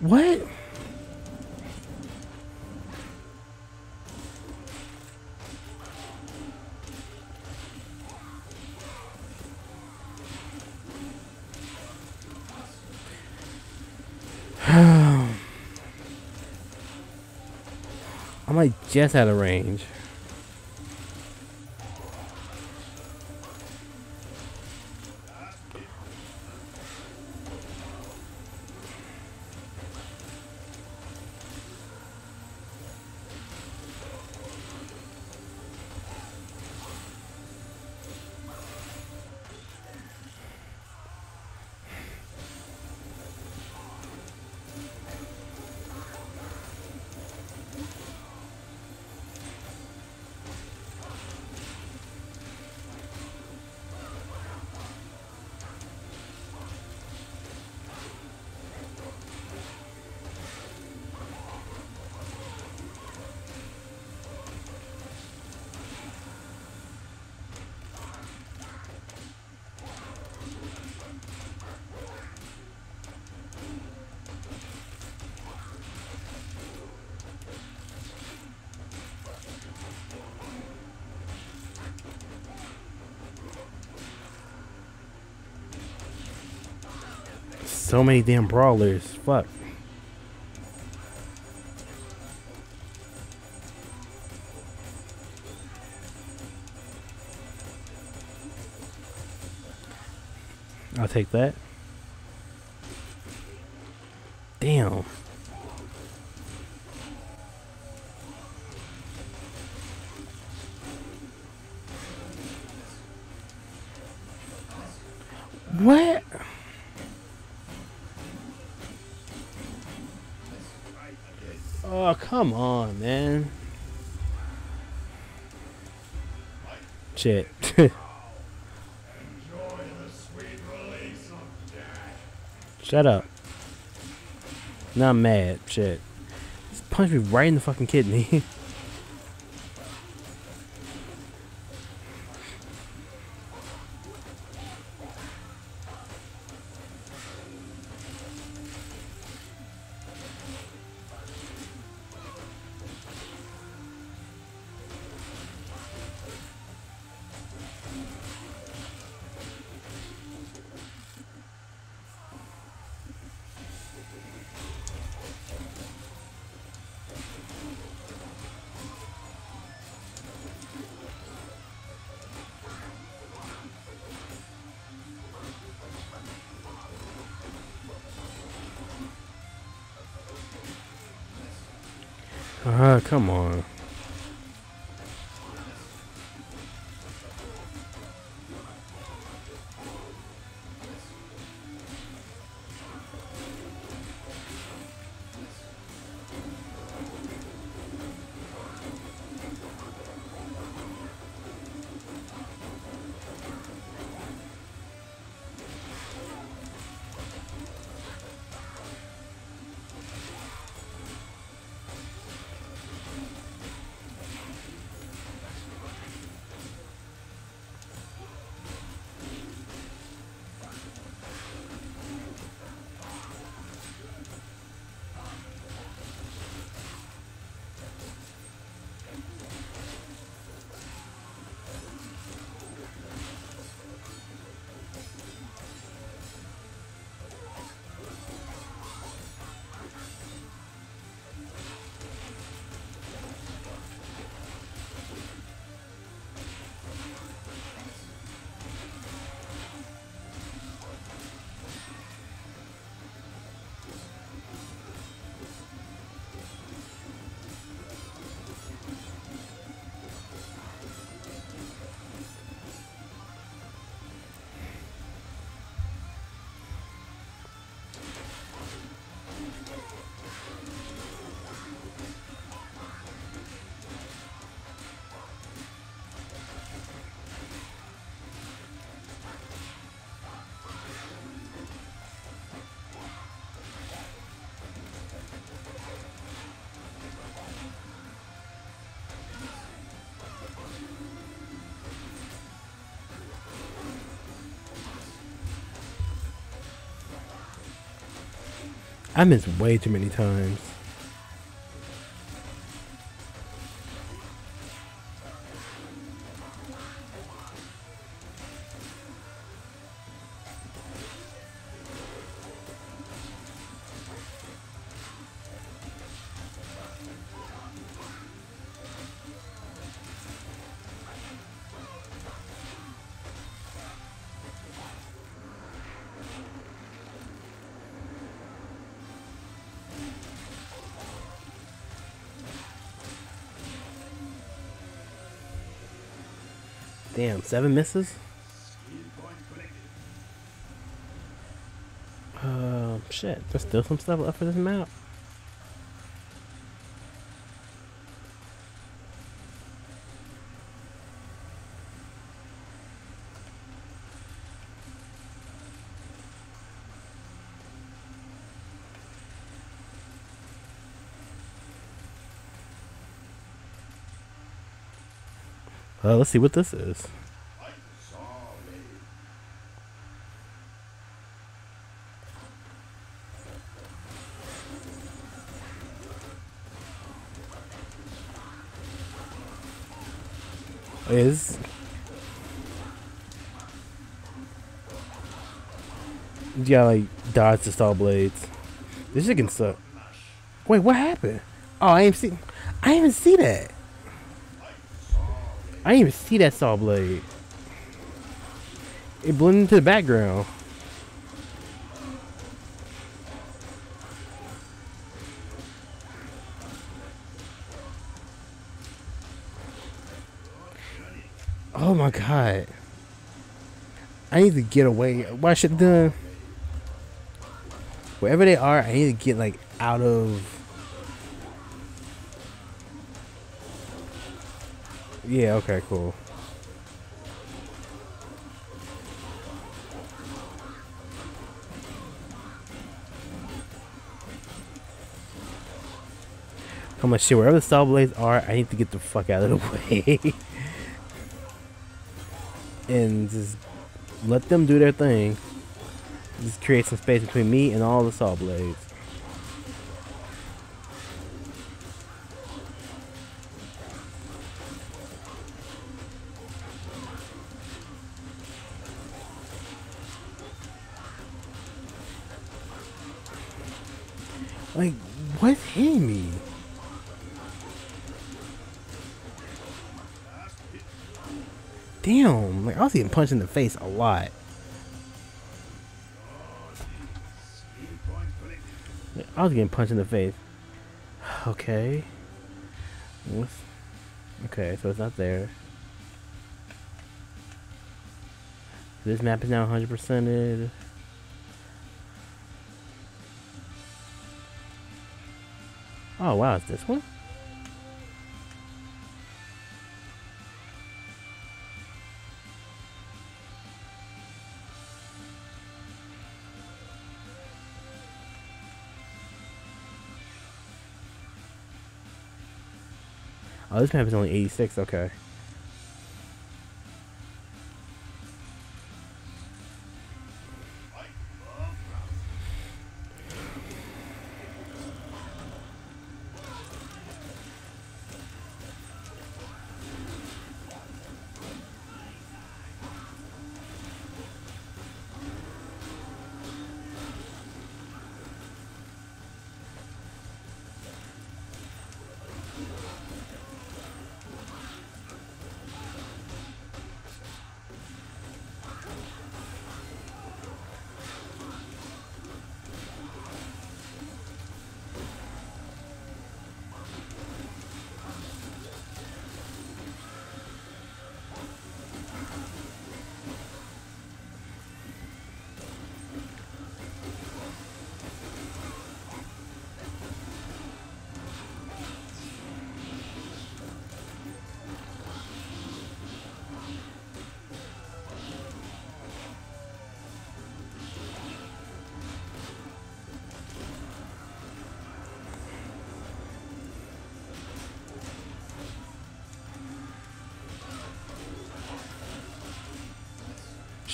What? I might just out of range. So many damn brawlers, fuck. I'll take that. Damn. What? Oh, come on, man. Shit. Enjoy the sweet release of death. Shut up. Not mad. Shit. Just punch me right in the fucking kidney. Ah, uh, come on. I missed way too many times. Damn, seven misses? Um, shit, there's still some stuff left for this map. Uh, let's see what this is. Is you gotta like dodge the saw blades. This shit can suck. Wait, what happened? Oh, I ain't see. I even see that. I didn't even see that saw blade. It blended into the background. Oh my god. I need to get away. What I should have done. Wherever they are, I need to get like out of. Yeah, okay, cool. How much shit, wherever the saw blades are, I need to get the fuck out of the way. And just let them do their thing. Just create some space between me and all the saw blades. Like, what's hitting me? Damn, like I was getting punched in the face a lot. Like, I was getting punched in the face. Okay. What's... Okay, so it's not there. This map is now one hundred percented. Oh wow, is this one? Oh, this map is only eighty-six, okay.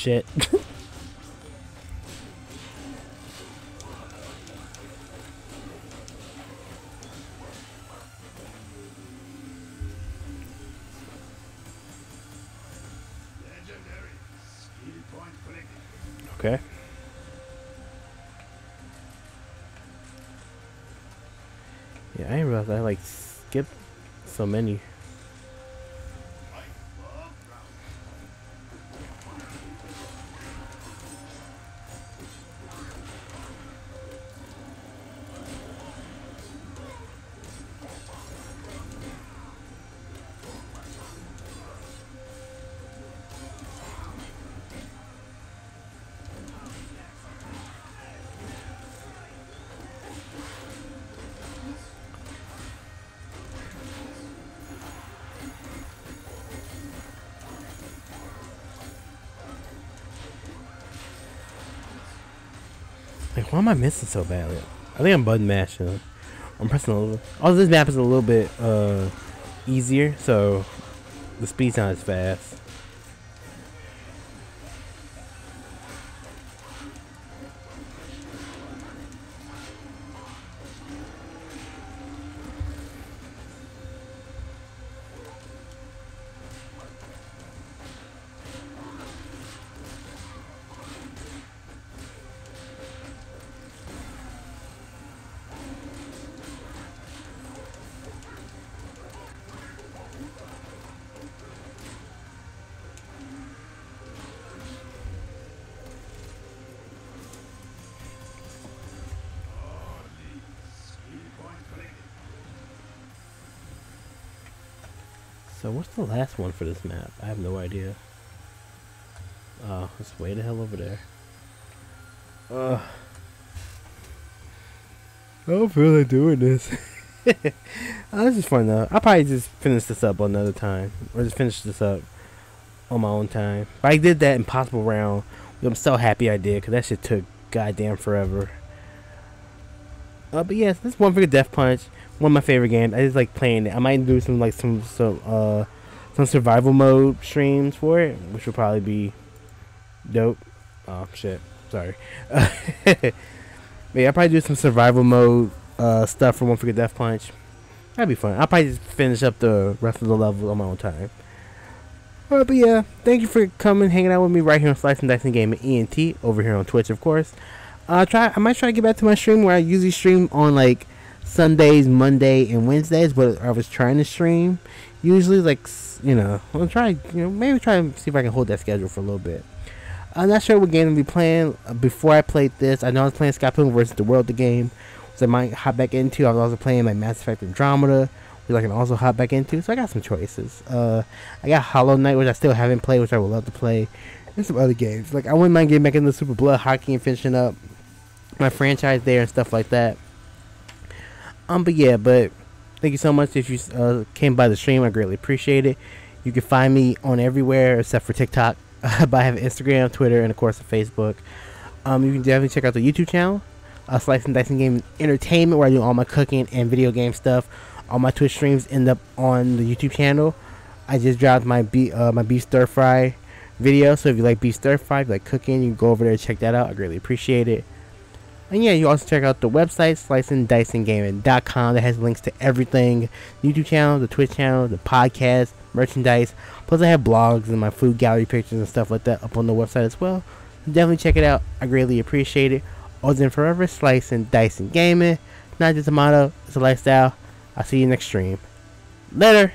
Shit. Okay. Yeah, I didn't realize I like skipped so many. Like, why am I missing so badly? I think I'm button mashing. I'm pressing a little. Also, this map is a little bit uh, easier, so the speed's not as fast. So what's the last one for this map? I have no idea. Oh, it's way the hell over there. Uh, I don't feel like doing this. Oh, this is fun though. I'll probably just finish this up another time. Or just finish this up on my own time. But I did that impossible round. I'm so happy I did, because that shit took goddamn forever. Uh, but yes, this One Finger Death Punch, one of my favorite games. I just like playing it. I might do some like some some uh some survival mode streams for it, which will probably be dope. Oh shit, sorry. Uh, but yeah, I'll probably do some survival mode uh stuff for One Finger Death Punch. That'd be fun. I'll probably just finish up the rest of the level on my own time. Alright, but yeah, thank you for coming, hanging out with me right here on Slicing and Dicing Gaming E N T over here on Twitch, of course. Uh, try, I might try to get back to my stream where I usually stream on like Sundays, Monday, and Wednesdays. But I was trying to stream usually, like, you know, I'll try, you know, maybe try and see if I can hold that schedule for a little bit. I'm not sure what game I'll be playing. Before I played this, I know I was playing Sky Pop versus. The World, the game, which I might hop back into. I was also playing like Mass Effect Andromeda, which I can also hop back into. So I got some choices. Uh, I got Hollow Knight, which I still haven't played, which I would love to play. And some other games. Like, I wouldn't mind getting back into Super Blood Hockey and finishing up my franchise there and stuff like that. Um, but yeah, but thank you so much if you uh, came by the stream. I greatly appreciate it. You can find me on everywhere except for TikTok, but I have Instagram, Twitter, and of course Facebook. Um, you can definitely check out the YouTube channel, uh, Slicing and Dicing Gaming Entertainment, where I do all my cooking and video game stuff. All my Twitch streams end up on the YouTube channel. I just dropped my beef, uh, my beef stir fry video, so if you like beef stir fry, if you like cooking, you can go over there and check that out. I greatly appreciate it. And yeah, you also check out the website, slicing dicing gaming dot com, that has links to everything. The YouTube channel, the Twitch channel, the podcast, merchandise. Plus I have blogs and my food gallery pictures and stuff like that up on the website as well. Definitely check it out. I greatly appreciate it. Always and forever, slicing, dicing, gaming. Not just a motto, it's a lifestyle. I'll see you next stream. Later!